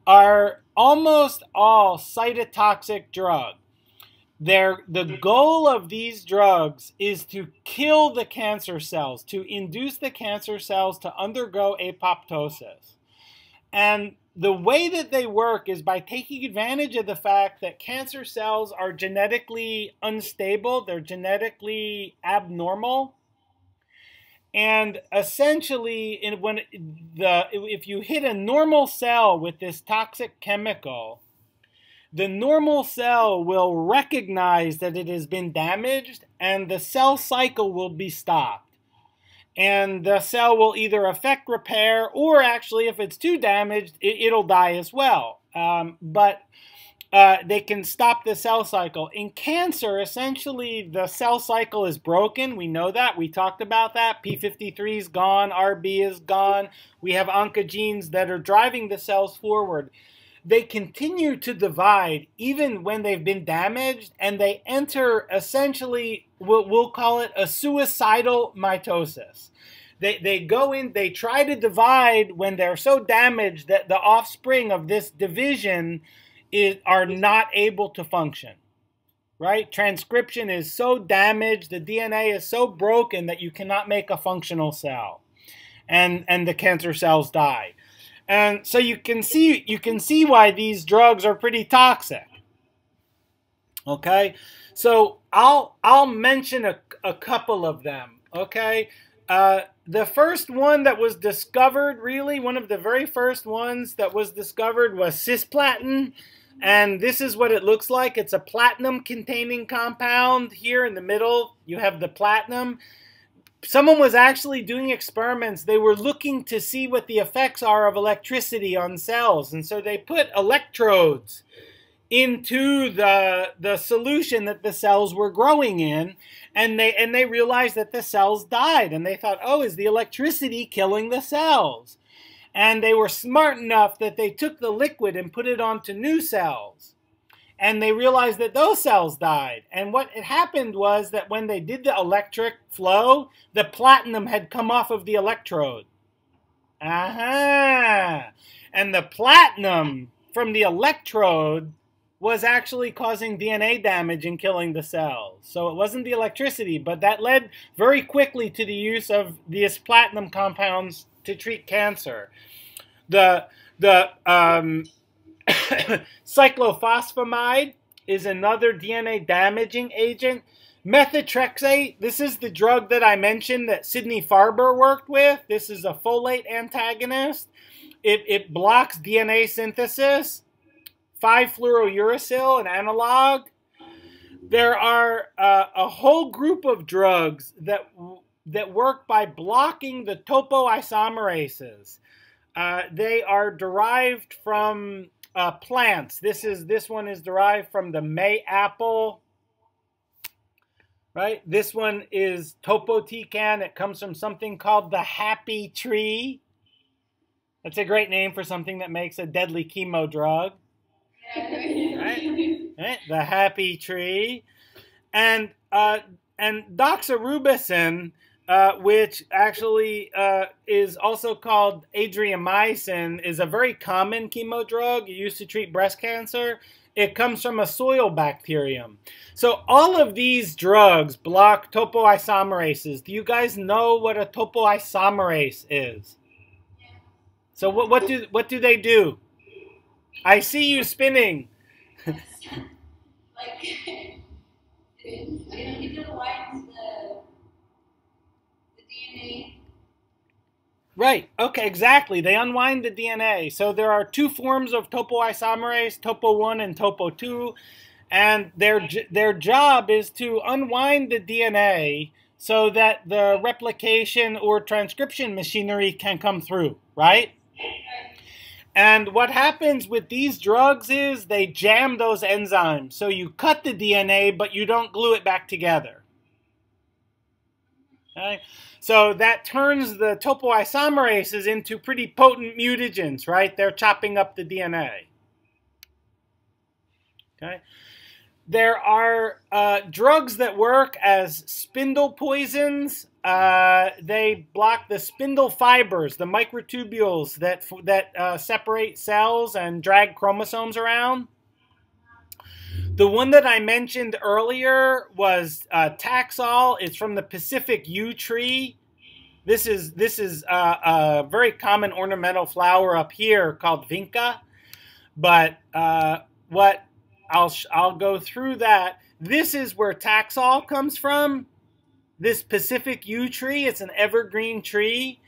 are almost all cytotoxic drugs. They're, the goal of these drugs is to kill the cancer cells, to induce the cancer cells to undergo apoptosis. And the way that they work is by taking advantage of the fact that cancer cells are genetically unstable, they're genetically abnormal. And essentially, in, when the, if you hit a normal cell with this toxic chemical, the normal cell will recognize that it has been damaged and the cell cycle will be stopped. And the cell will either affect repair or actually, if it's too damaged, it, it'll die as well. Um, but uh, they can stop the cell cycle. In cancer, essentially, the cell cycle is broken. We know that. We talked about that. P fifty-three is gone. R B is gone. We have oncogenes that are driving the cells forward. They continue to divide even when they've been damaged, and they enter essentially, we'll, we'll call it a suicidal mitosis. They, they go in, they try to divide when they're so damaged that the offspring of this division is, are not able to function, right? Transcription is so damaged, the D N A is so broken that you cannot make a functional cell, and, and the cancer cells die. And so you can see you can see why these drugs are pretty toxic. Okay, so I'll I'll mention a, a couple of them. Okay, uh, the first one that was discovered, really one of the very first ones that was discovered, was cisplatin, and this is what it looks like. It's a platinum-containing compound. Here in the middle, you have the platinum. Someone was actually doing experiments. They were looking to see what the effects are of electricity on cells. And so they put electrodes into the, the solution that the cells were growing in. And they, and they realized that the cells died. And they thought, oh, is the electricity killing the cells? And they were smart enough that they took the liquid and put it onto new cells. And they realized that those cells died. And what had happened was that when they did the electric flow, the platinum had come off of the electrode. Aha! And the platinum from the electrode was actually causing D N A damage and killing the cells. So it wasn't the electricity, but that led very quickly to the use of these platinum compounds to treat cancer. The... the um, cyclophosphamide is another D N A damaging agent. Methotrexate, this is the drug that I mentioned that Sidney Farber worked with. This is a folate antagonist. It, it blocks D N A synthesis. five fluorouracil, an analog. There are uh, a whole group of drugs that, that work by blocking the topoisomerases. Uh, they are derived from... Uh, plants. This is this one is derived from the mayapple, right? This one is topotecan. It comes from something called the happy tree. That's a great name for something that makes a deadly chemo drug, right? Right? The happy tree, and uh, and doxorubicin. Uh, which actually uh, is also called adriamycin, is a very common chemo drug used to treat breast cancer. It comes from a soil bacterium. So all of these drugs block topoisomerases. Do you guys know what a topoisomerase is? Yeah. So what, what, do, what do they do? I see you spinning. Like, it, it aligns the... Right. Okay, exactly. They unwind the D N A. So there are two forms of topoisomerase, topo one and topo two, and their their job is to unwind the D N A so that the replication or transcription machinery can come through, right? And what happens with these drugs is they jam those enzymes. So you cut the D N A, but you don't glue it back together. Okay? So that turns the topoisomerases into pretty potent mutagens, right? They're chopping up the D N A. Okay. There are uh, drugs that work as spindle poisons. Uh, they block the spindle fibers, the microtubules that, that uh, separate cells and drag chromosomes around. The one that I mentioned earlier was uh, Taxol. It's from the Pacific yew tree. This is this is uh, a very common ornamental flower up here called vinca. But uh, what I'll I'll go through that. This is where Taxol comes from. This Pacific yew tree. It's an evergreen tree,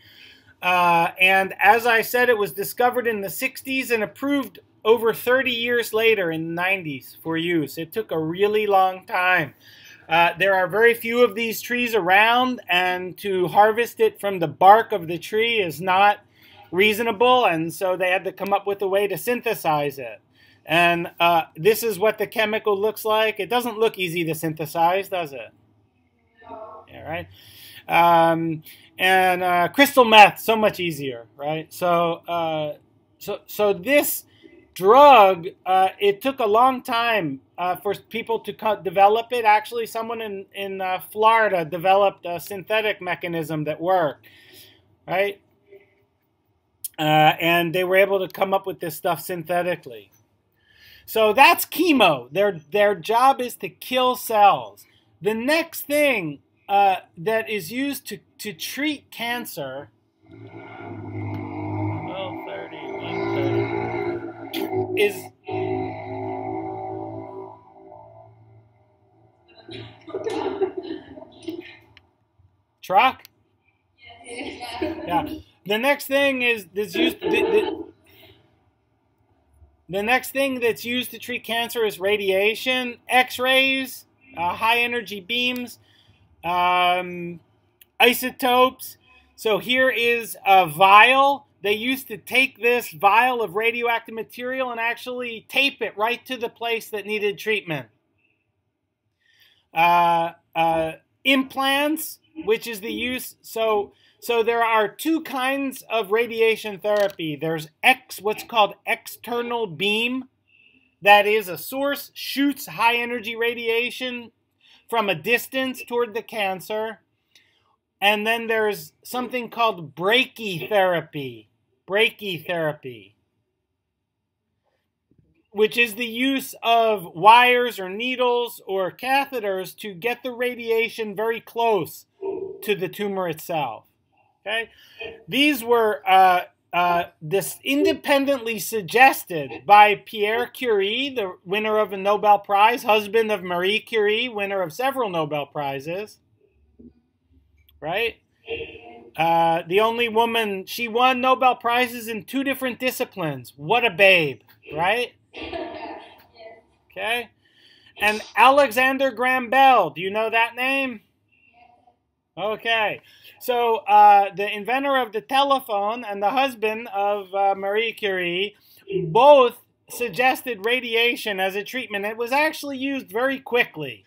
uh, and as I said, it was discovered in the sixties and approved over thirty years later in the nineties for use. It took a really long time. Uh, there are very few of these trees around, and to harvest it from the bark of the tree is not reasonable, and so they had to come up with a way to synthesize it. And uh, this is what the chemical looks like. It doesn't look easy to synthesize, does it? Yeah, right? Um, and uh, crystal meth, so much easier, right? So, uh, so, so this drug, uh, it took a long time uh, for people to co develop it. Actually, someone in, in uh, Florida developed a synthetic mechanism that worked, right? Uh, and they were able to come up with this stuff synthetically. So that's chemo. Their, their job is to kill cells. The next thing uh, that is used to, to treat cancer is truck. Yeah. The next thing is that's used. The, the, The next thing that's used to treat cancer is radiation, X-rays, uh, high-energy beams, um, isotopes. So here is a vial. They used to take this vial of radioactive material and actually tape it right to the place that needed treatment. Uh, uh, implants, which is the use. So... So there are two kinds of radiation therapy. There's X, what's called external beam. That is, a source shoots high-energy radiation from a distance toward the cancer. And then there's something called brachytherapy, brachytherapy, which is the use of wires or needles or catheters to get the radiation very close to the tumor itself. Okay. These were uh, uh, this independently suggested by Pierre Curie, the winner of a Nobel Prize, husband of Marie Curie, winner of several Nobel Prizes, right? Uh, the only woman, she won Nobel Prizes in two different disciplines. What a babe, right? Okay. And Alexander Graham Bell, do you know that name? Okay, so uh, the inventor of the telephone and the husband of uh, Marie Curie both suggested radiation as a treatment. It was actually used very quickly,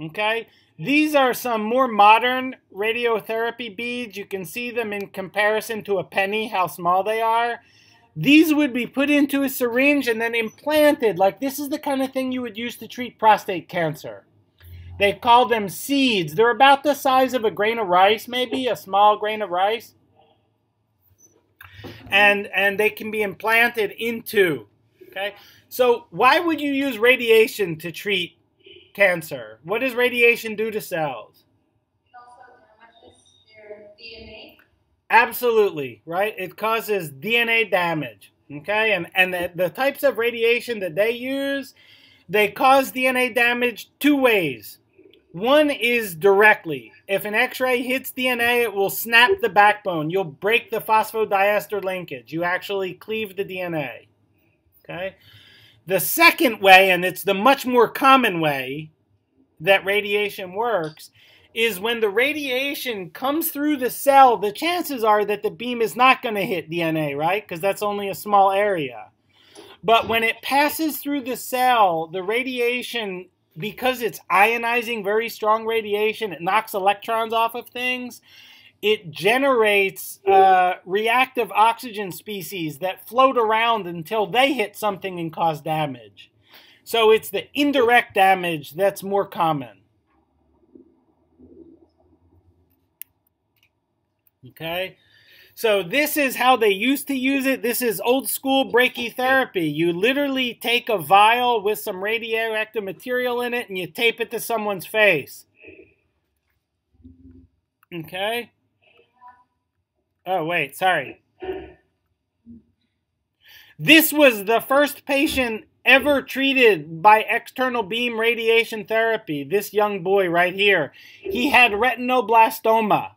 okay? These are some more modern radiotherapy beads. You can see them in comparison to a penny, how small they are. These would be put into a syringe and then implanted. Like, this is the kind of thing you would use to treat prostate cancer. They call them seeds. They're about the size of a grain of rice, maybe, a small grain of rice. And, and they can be implanted into, okay? So why would you use radiation to treat cancer? What does radiation do to cells? It also damages their D N A. Absolutely, right? It causes D N A damage, okay? And, and the, the types of radiation that they use, they cause D N A damage two ways. One is directly. If an X-ray hits D N A, it will snap the backbone. You'll break the phosphodiester linkage. You actually cleave the D N A. Okay? The second way, and it's the much more common way that radiation works, is when the radiation comes through the cell, the chances are that the beam is not going to hit D N A, right? Because that's only a small area. But when it passes through the cell, the radiation, because it's ionizing, very strong radiation, it knocks electrons off of things, it generates uh, reactive oxygen species that float around until they hit something and cause damage. So it's the indirect damage that's more common. Okay? So this is how they used to use it. This is old school brachytherapy. You literally take a vial with some radioactive material in it and you tape it to someone's face. Okay? Oh, wait, sorry. This was the first patient ever treated by external beam radiation therapy, this young boy right here. He had retinoblastoma.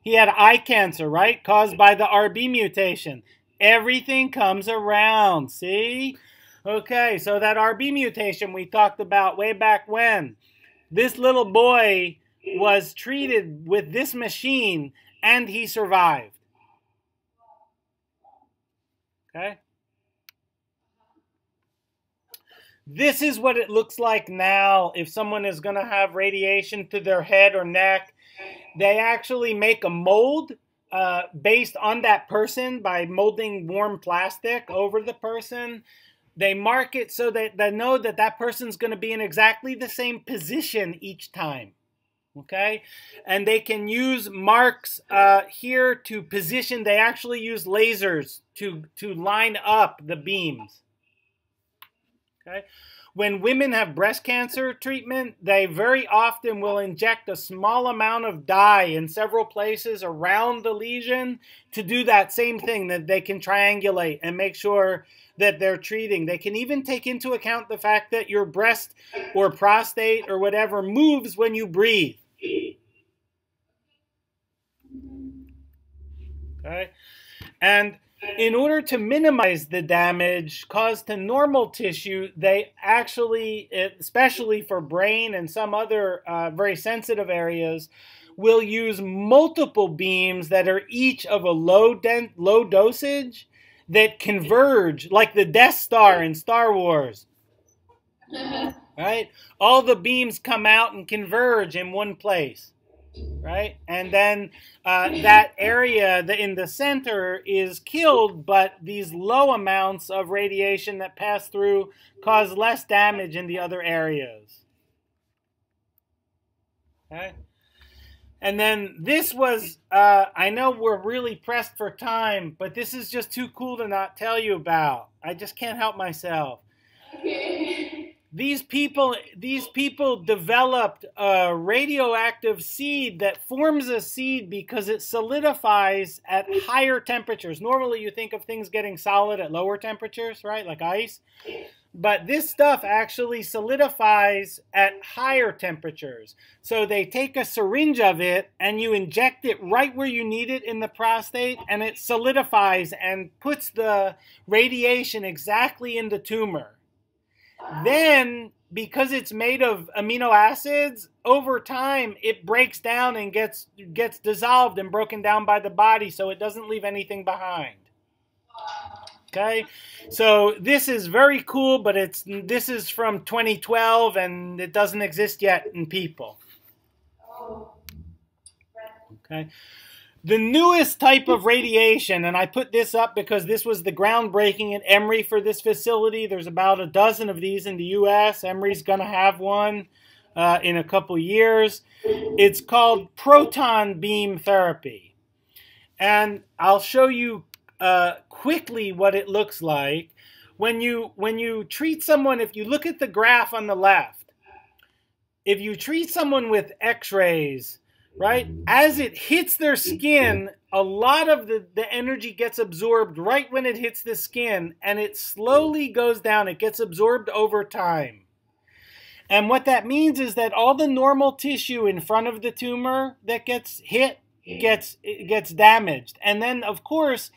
He had eye cancer, right, caused by the R B mutation. Everything comes around, see? Okay, so that R B mutation we talked about way back when. This little boy was treated with this machine and he survived. Okay? This is what it looks like now if someone is going to have radiation to their head or neck. They actually make a mold uh, based on that person by molding warm plastic over the person. They mark it so that they know that that person's going to be in exactly the same position each time. Okay? And they can use marks uh, here to position. They actually use lasers to, to line up the beams. Okay. When women have breast cancer treatment, they very often will inject a small amount of dye in several places around the lesion to do that same thing, that they can triangulate and make sure that they're treating. They can even take into account the fact that your breast or prostate or whatever moves when you breathe. Okay. And in order to minimize the damage caused to normal tissue, they actually, especially for brain and some other uh, very sensitive areas, will use multiple beams that are each of a low, den low dosage that converge, like the Death Star in Star Wars. Mm-hmm. Right? All the beams come out and converge in one place. Right? And then uh, that area the, in the center is killed, but these low amounts of radiation that pass through cause less damage in the other areas. Okay? And then this was, uh, I know we're really pressed for time, but this is just too cool to not tell you about. I just can't help myself. These people, these people developed a radioactive seed that forms a seed because it solidifies at higher temperatures. Normally you think of things getting solid at lower temperatures, right, like ice. But this stuff actually solidifies at higher temperatures. So they take a syringe of it and you inject it right where you need it in the prostate, and it solidifies and puts the radiation exactly in the tumor. Then, because it's made of amino acids, over time it breaks down and gets gets dissolved and broken down by the body, so it doesn't leave anything behind. Okay, so this is very cool, but it's this is from twenty twelve and it doesn't exist yet in people. Okay. The newest type of radiation, and I put this up because this was the groundbreaking at Emory for this facility. There's about a dozen of these in the U S Emory's going to have one uh, in a couple years. It's called proton beam therapy. And I'll show you uh, quickly what it looks like. When you, when you treat someone, if you look at the graph on the left, if you treat someone with X-rays, right? As it hits their skin, a lot of the, the energy gets absorbed right when it hits the skin, and it slowly goes down. It gets absorbed over time. And what that means is that all the normal tissue in front of the tumor that gets hit gets, it gets damaged. And then, of course,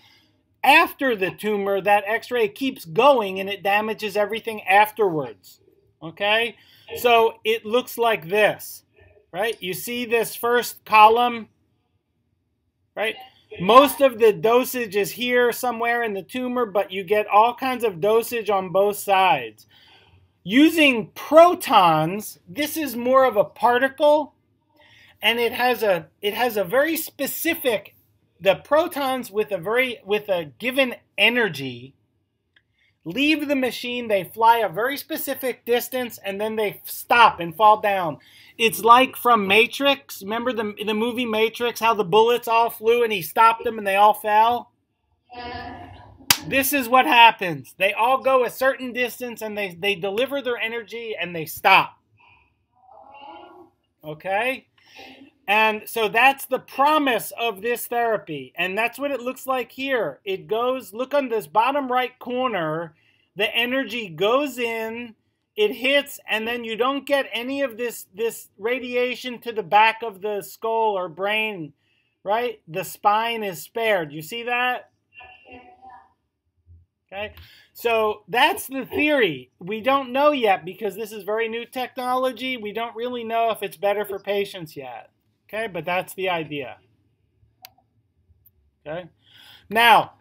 after the tumor, that X-ray keeps going, and it damages everything afterwards. Okay? So it looks like this. Right? You see this first column, right? Most of the dosage is here somewhere in the tumor, but you get all kinds of dosage on both sides. Using protons, this is more of a particle, and it has a it has a very specific, the protons with a very with a given energy leave the machine, they fly a very specific distance, and then they stop and fall down. It's like from Matrix. Remember the, the movie Matrix, how the bullets all flew and he stopped them and they all fell? Yeah. This is what happens. They all go a certain distance and they, they deliver their energy and they stop. Okay? And so that's the promise of this therapy. And that's what it looks like here. It goes, look on this bottom right corner, the energy goes in, it hits, and then you don't get any of this, this radiation to the back of the skull or brain, right? The spine is spared. You see that? Okay, so that's the theory. We don't know yet because this is very new technology. We don't really know if it's better for patients yet. Okay, but that's the idea. Okay, now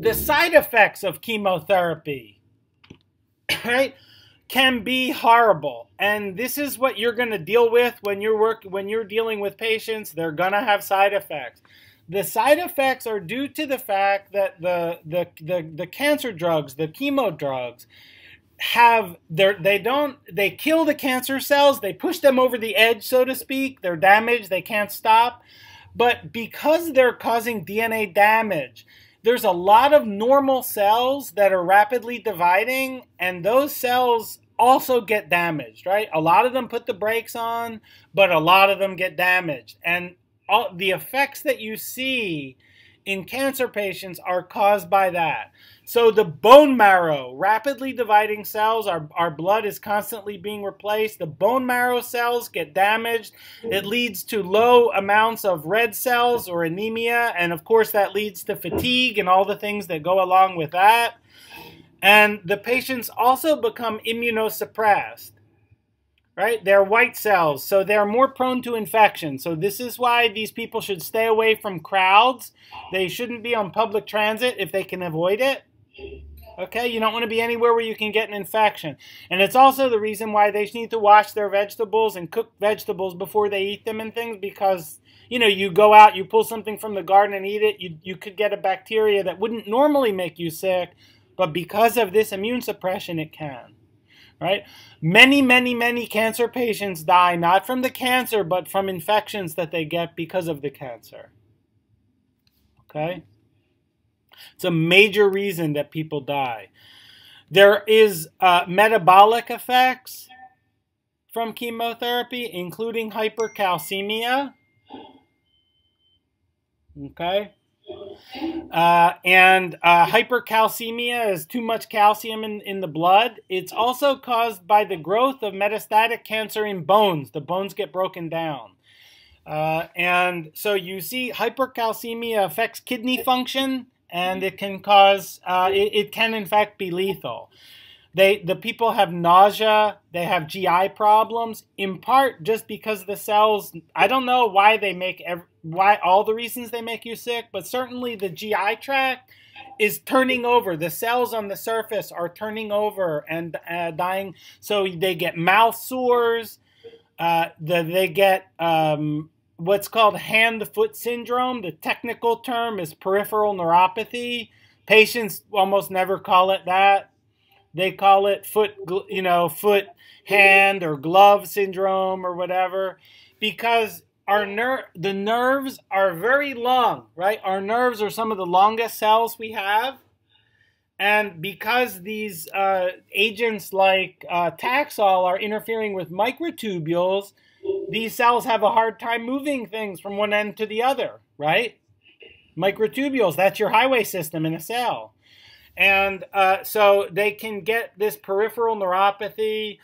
the side effects of chemotherapy, right, can be horrible, and this is what you're going to deal with when you're work when you're dealing with patients. They're going to have side effects. The side effects are due to the fact that the, the, the, the cancer drugs, the chemo drugs, have, they don't, they kill the cancer cells, they push them over the edge, so to speak, they're damaged, they can't stop. But because they're causing D N A damage, there's a lot of normal cells that are rapidly dividing, and those cells also get damaged, right? A lot of them put the brakes on, but a lot of them get damaged. And all the effects that you see in cancer patients are caused by that. So the bone marrow, rapidly dividing cells, our, our blood is constantly being replaced. The bone marrow cells get damaged. It leads to low amounts of red cells or anemia. And of course, that leads to fatigue and all the things that go along with that. And the patients also become immunosuppressed. Right? They're white cells, so they're more prone to infection. So this is why these people should stay away from crowds. They shouldn't be on public transit if they can avoid it. Okay? You don't want to be anywhere where you can get an infection. And it's also the reason why they need to wash their vegetables and cook vegetables before they eat them and things, because, you know, you go out, you pull something from the garden and eat it, you, you could get a bacteria that wouldn't normally make you sick, but because of this immune suppression, it can. Right? Many, many, many cancer patients die not from the cancer, but from infections that they get because of the cancer. Okay? It's a major reason that people die. There is uh, metabolic effects from chemotherapy, including hypercalcemia. Okay? Uh, and uh, hypercalcemia is too much calcium in, in the blood. It's also caused by the growth of metastatic cancer in bones. The bones get broken down. Uh, and so you see hypercalcemia affects kidney function, and it can cause, uh, it, it can in fact be lethal. They, the people have nausea, they have G I problems, in part just because the cells, I don't know why they make, every, why all the reasons they make you sick, but certainly the G I tract is turning over. The cells on the surface are turning over and uh, dying, so they get mouth sores, uh, the, they get um, what's called hand-foot syndrome. The technical term is peripheral neuropathy. Patients almost never call it that. They call it foot, you know, foot, hand, or glove syndrome or whatever, because our ner the nerves are very long, right? Our nerves are some of the longest cells we have, and because these uh, agents like uh, Taxol are interfering with microtubules, these cells have a hard time moving things from one end to the other, right? Microtubules, that's your highway system in a cell. And uh, so they can get this peripheral neuropathy.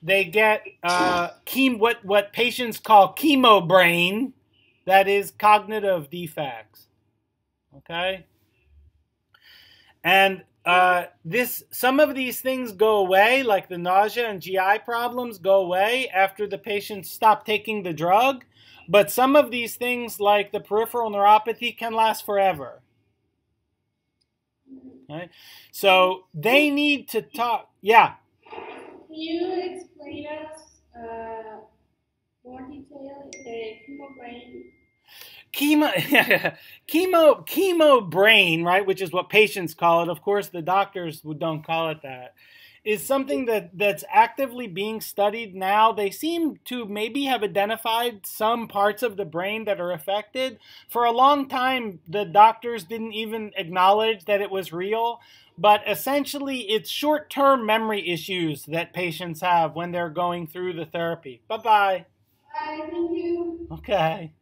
They get uh, chem what, what patients call chemo brain, that is cognitive defects, okay? And uh, this, some of these things go away, like the nausea and G I problems go away after the patients stop taking the drug, but some of these things, like the peripheral neuropathy, can last forever. Right. So they need to talk. Yeah. Can you explain us uh, more detail the chemo brain? Chemo, chemo, chemo brain, right? Which is what patients call it. Of course, the doctors don't call it that. Is something that that's actively being studied now. They seem to maybe have identified some parts of the brain that are affected. For a long time, the doctors didn't even acknowledge that it was real, but essentially it's short-term memory issues that patients have when they're going through the therapy. Bye-bye. Bye, thank you. Okay.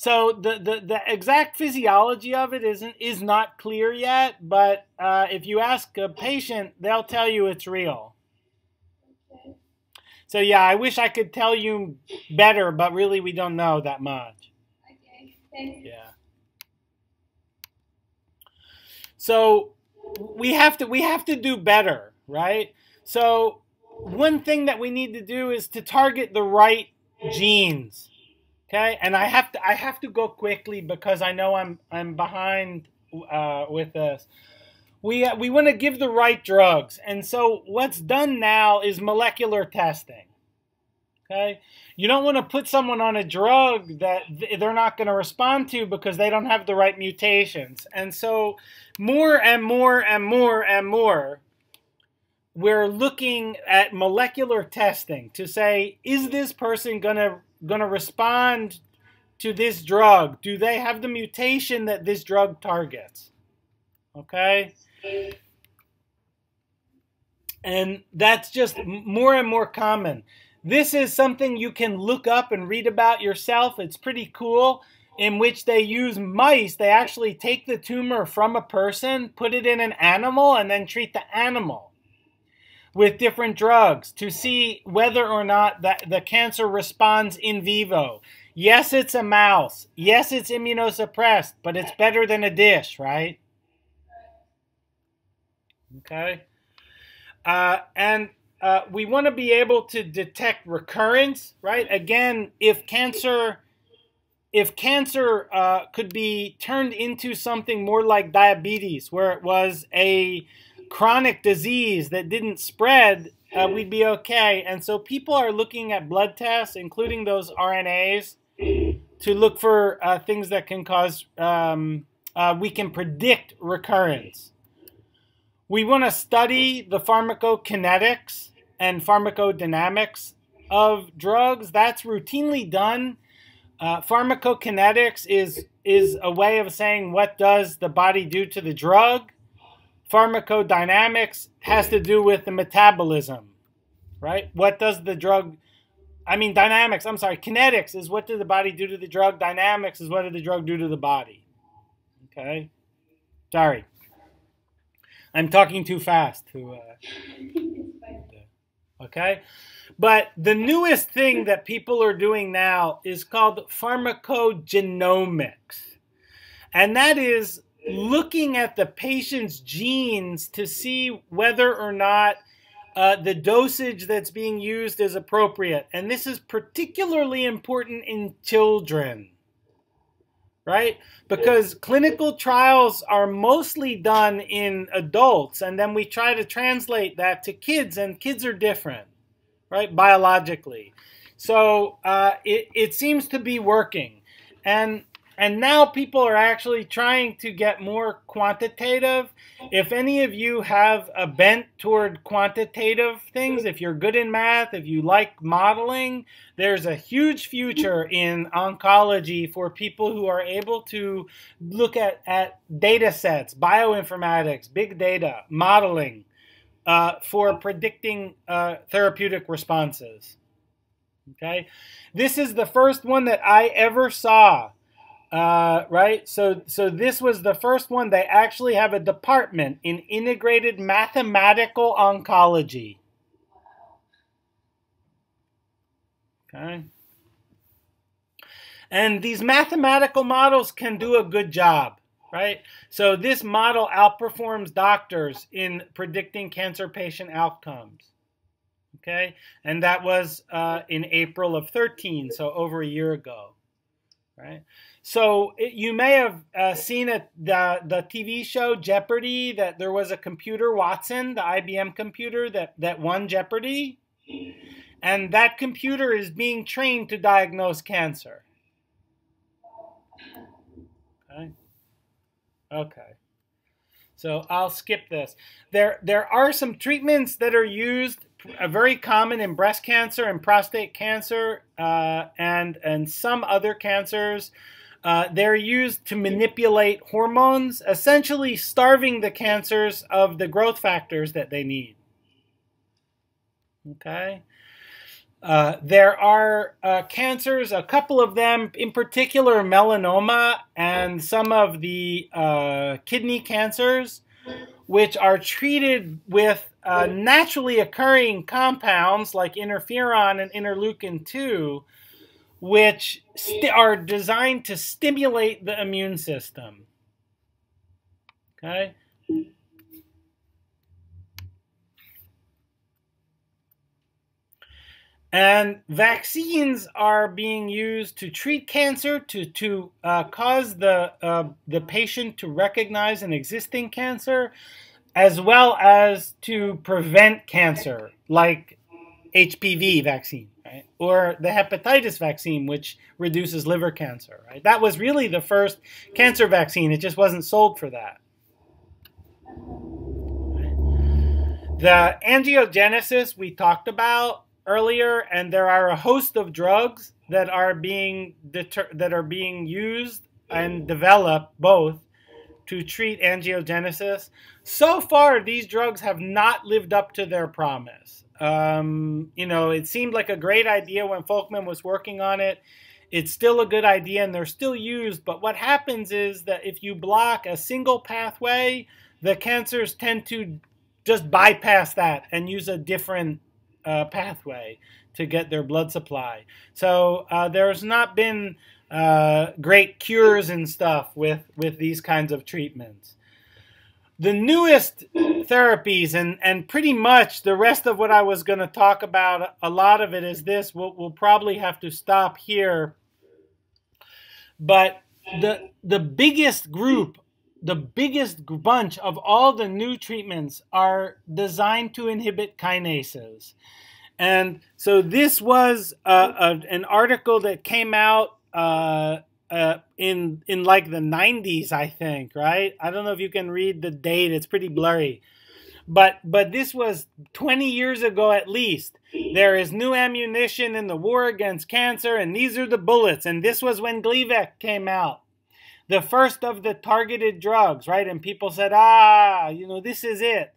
So the, the, the exact physiology of it isn't, is not clear yet, but uh, if you ask a patient, they'll tell you it's real. Okay. So yeah, I wish I could tell you better, but really we don't know that much. Okay, thank you. Yeah. So we have to we have to do better, right? So one thing that we need to do is to target the right genes. Okay, and I have to I have to go quickly because I know I'm I'm behind uh, with this. We uh, we want to give the right drugs, and so what's done now is molecular testing. Okay, you don't want to put someone on a drug that they're not going to respond to because they don't have the right mutations. And so more and more and more and more, we're looking at molecular testing to say, is this person going to going to respond to this drug? Do they have the mutation that this drug targets? Okay? And that's just more and more common. This is something you can look up and read about yourself. It's pretty cool, in which they use mice. They actually take the tumor from a person, put it in an animal, and then treat the animal with different drugs to see whether or not that the cancer responds in vivo. Yes, it's a mouse. Yes, it's immunosuppressed, but it's better than a dish, right? Okay. Uh, and uh, we want to be able to detect recurrence, right? Again, if cancer, if cancer uh, could be turned into something more like diabetes, where it was a chronic disease that didn't spread, uh, we'd be okay. And so people are looking at blood tests, including those R N As, to look for uh, things that can cause, um, uh, we can predict recurrence. We want to study the pharmacokinetics and pharmacodynamics of drugs. That's routinely done. Uh, pharmacokinetics is, is a way of saying what does the body do to the drug. Pharmacodynamics has to do with the metabolism, right? What does the drug, I mean dynamics, I'm sorry, kinetics is what did the body do to the drug. Dynamics is what did the drug do to the body. Okay? Sorry. I'm talking too fast to, uh, okay? But the newest thing that people are doing now is called pharmacogenomics. And that is looking at the patient's genes to see whether or not uh, the dosage that's being used is appropriate. And this is particularly important in children, right? Because clinical trials are mostly done in adults, and then we try to translate that to kids, and kids are different, right, biologically. So uh, it, it seems to be working. And And now people are actually trying to get more quantitative. If any of you have a bent toward quantitative things, if you're good in math, if you like modeling, there's a huge future in oncology for people who are able to look at, at data sets, bioinformatics, big data, modeling, uh, for predicting uh, therapeutic responses. Okay? This is the first one that I ever saw. Uh, right? So, so this was the first one. They actually have a department in integrated mathematical oncology. Okay. And these mathematical models can do a good job, right? So this model outperforms doctors in predicting cancer patient outcomes. Okay. And that was, uh, in April of thirteen. So over a year ago, right? So it, you may have uh, seen a, the, the T V show Jeopardy, that there was a computer, Watson, the I B M computer that, that won Jeopardy. And that computer is being trained to diagnose cancer. Okay. Okay. So I'll skip this. There, there are some treatments that are used, uh, very common in breast cancer and prostate cancer uh, and, and some other cancers. Uh, they're used to manipulate hormones, essentially starving the cancers of the growth factors that they need. Okay. Uh, there are uh, cancers, a couple of them, in particular melanoma and some of the uh, kidney cancers, which are treated with uh, naturally occurring compounds like interferon and interleukin two, which are designed to stimulate the immune system. Okay? And vaccines are being used to treat cancer, to, to uh, cause the, uh, the patient to recognize an existing cancer, as well as to prevent cancer, like H P V vaccine, right? Or the hepatitis vaccine, which reduces liver cancer, right? That was really the first cancer vaccine. It just wasn't sold for that. The angiogenesis we talked about earlier, and there are a host of drugs that are being deter that are being used and developed both to treat angiogenesis. So far, these drugs have not lived up to their promise. Um, you know, it seemed like a great idea when Folkman was working on it. It's still a good idea, and they're still used. But what happens is that if you block a single pathway, the cancers tend to just bypass that and use a different Uh, pathway to get their blood supply. So uh, there's not been uh, great cures and stuff with, with these kinds of treatments. The newest therapies, and, and pretty much the rest of what I was going to talk about, a lot of it is this. We'll, we'll probably have to stop here. But the, the biggest group, the biggest bunch of all the new treatments are designed to inhibit kinases. And so this was uh, a, an article that came out uh, uh, in, in like the nineties, I think, right? I don't know if you can read the date. It's pretty blurry. But, but this was twenty years ago at least. There is new ammunition in the war against cancer, and these are the bullets. And this was when Gleevec came out. The first of the targeted drugs, right? And people said, ah, you know, this is it.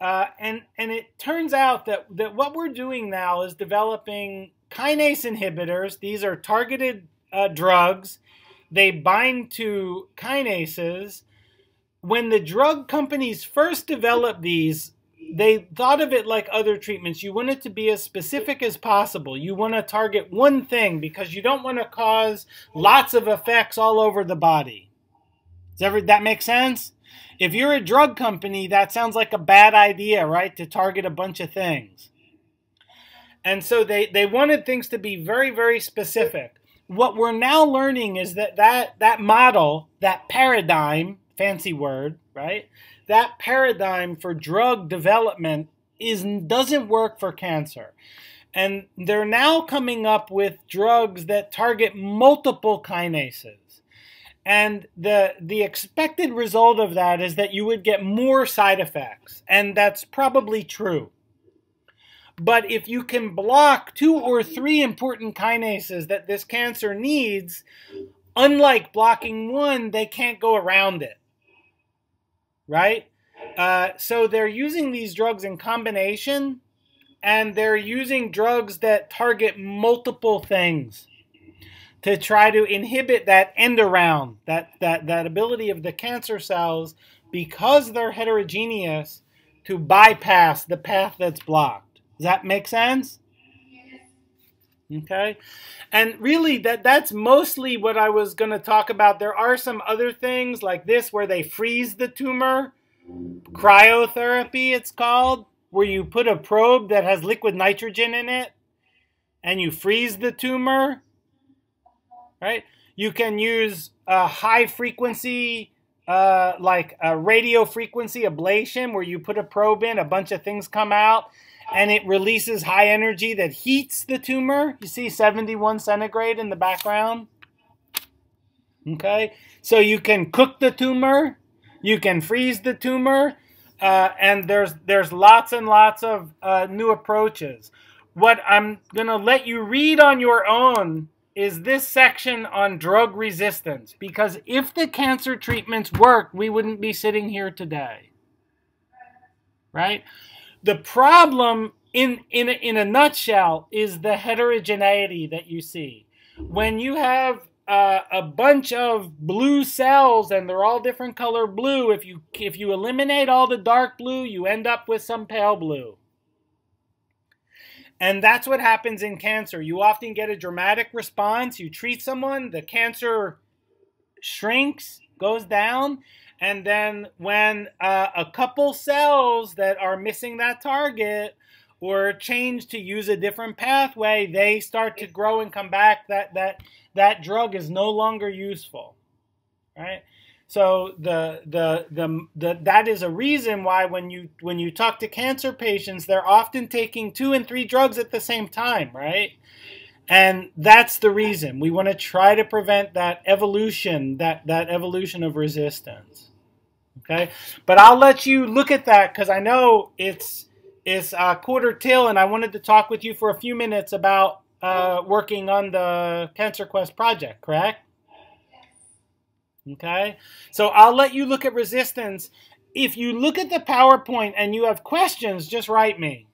Uh, and, and it turns out that, that what we're doing now is developing kinase inhibitors. These are targeted uh, drugs. They bind to kinases. When the drug companies first developed these, they thought of it like other treatments. You want it to be as specific as possible. You want to target one thing because you don't want to cause lots of effects all over the body. Does ever, that make sense? If you're a drug company, that sounds like a bad idea, right? To target a bunch of things. And so they, they wanted things to be very, very specific. What we're now learning is that that, that model, that paradigm, fancy word, right? That paradigm for drug development is, doesn't work for cancer. And they're now coming up with drugs that target multiple kinases. And the, the expected result of that is that you would get more side effects. And that's probably true. But if you can block two or three important kinases that this cancer needs, unlike blocking one, they can't go around it. Right? Uh, so they're using these drugs in combination, and they're using drugs that target multiple things to try to inhibit that end around, that, that, that ability of the cancer cells, because they're heterogeneous, to bypass the path that's blocked. Does that make sense? Okay. And really, that, that's mostly what I was going to talk about. There are some other things like this where they freeze the tumor, cryotherapy it's called, where you put a probe that has liquid nitrogen in it and you freeze the tumor, right? You can use a high frequency, uh, like a radio frequency ablation, where you put a probe in, a bunch of things come out, and it releases high energy that heats the tumor. You see seventy-one centigrade in the background. Okay, so you can cook the tumor, you can freeze the tumor, uh, and there's there's lots and lots of uh, new approaches. What I'm gonna let you read on your own is this section on drug resistance, because if the cancer treatments worked, we wouldn't be sitting here today, right? The problem, in, in, a, in a nutshell, is the heterogeneity that you see. When you have uh, a bunch of blue cells and they're all different color blue, if you, if you eliminate all the dark blue, you end up with some pale blue. And that's what happens in cancer. You often get a dramatic response. You treat someone, the cancer shrinks, goes down, And then when uh, a couple cells that are missing that target or changed to use a different pathway, they start to grow and come back. That, that, that drug is no longer useful, right? So the, the, the, the, that is a reason why when you, when you talk to cancer patients, they're often taking two and three drugs at the same time, right? And that's the reason. We want to try to prevent that evolution, that, that evolution of resistance, okay? But I'll let you look at that because I know it's, it's uh, quarter till, and I wanted to talk with you for a few minutes about uh, working on the CancerQuest project, correct? Okay, so I'll let you look at resistance. If you look at the PowerPoint and you have questions, just write me.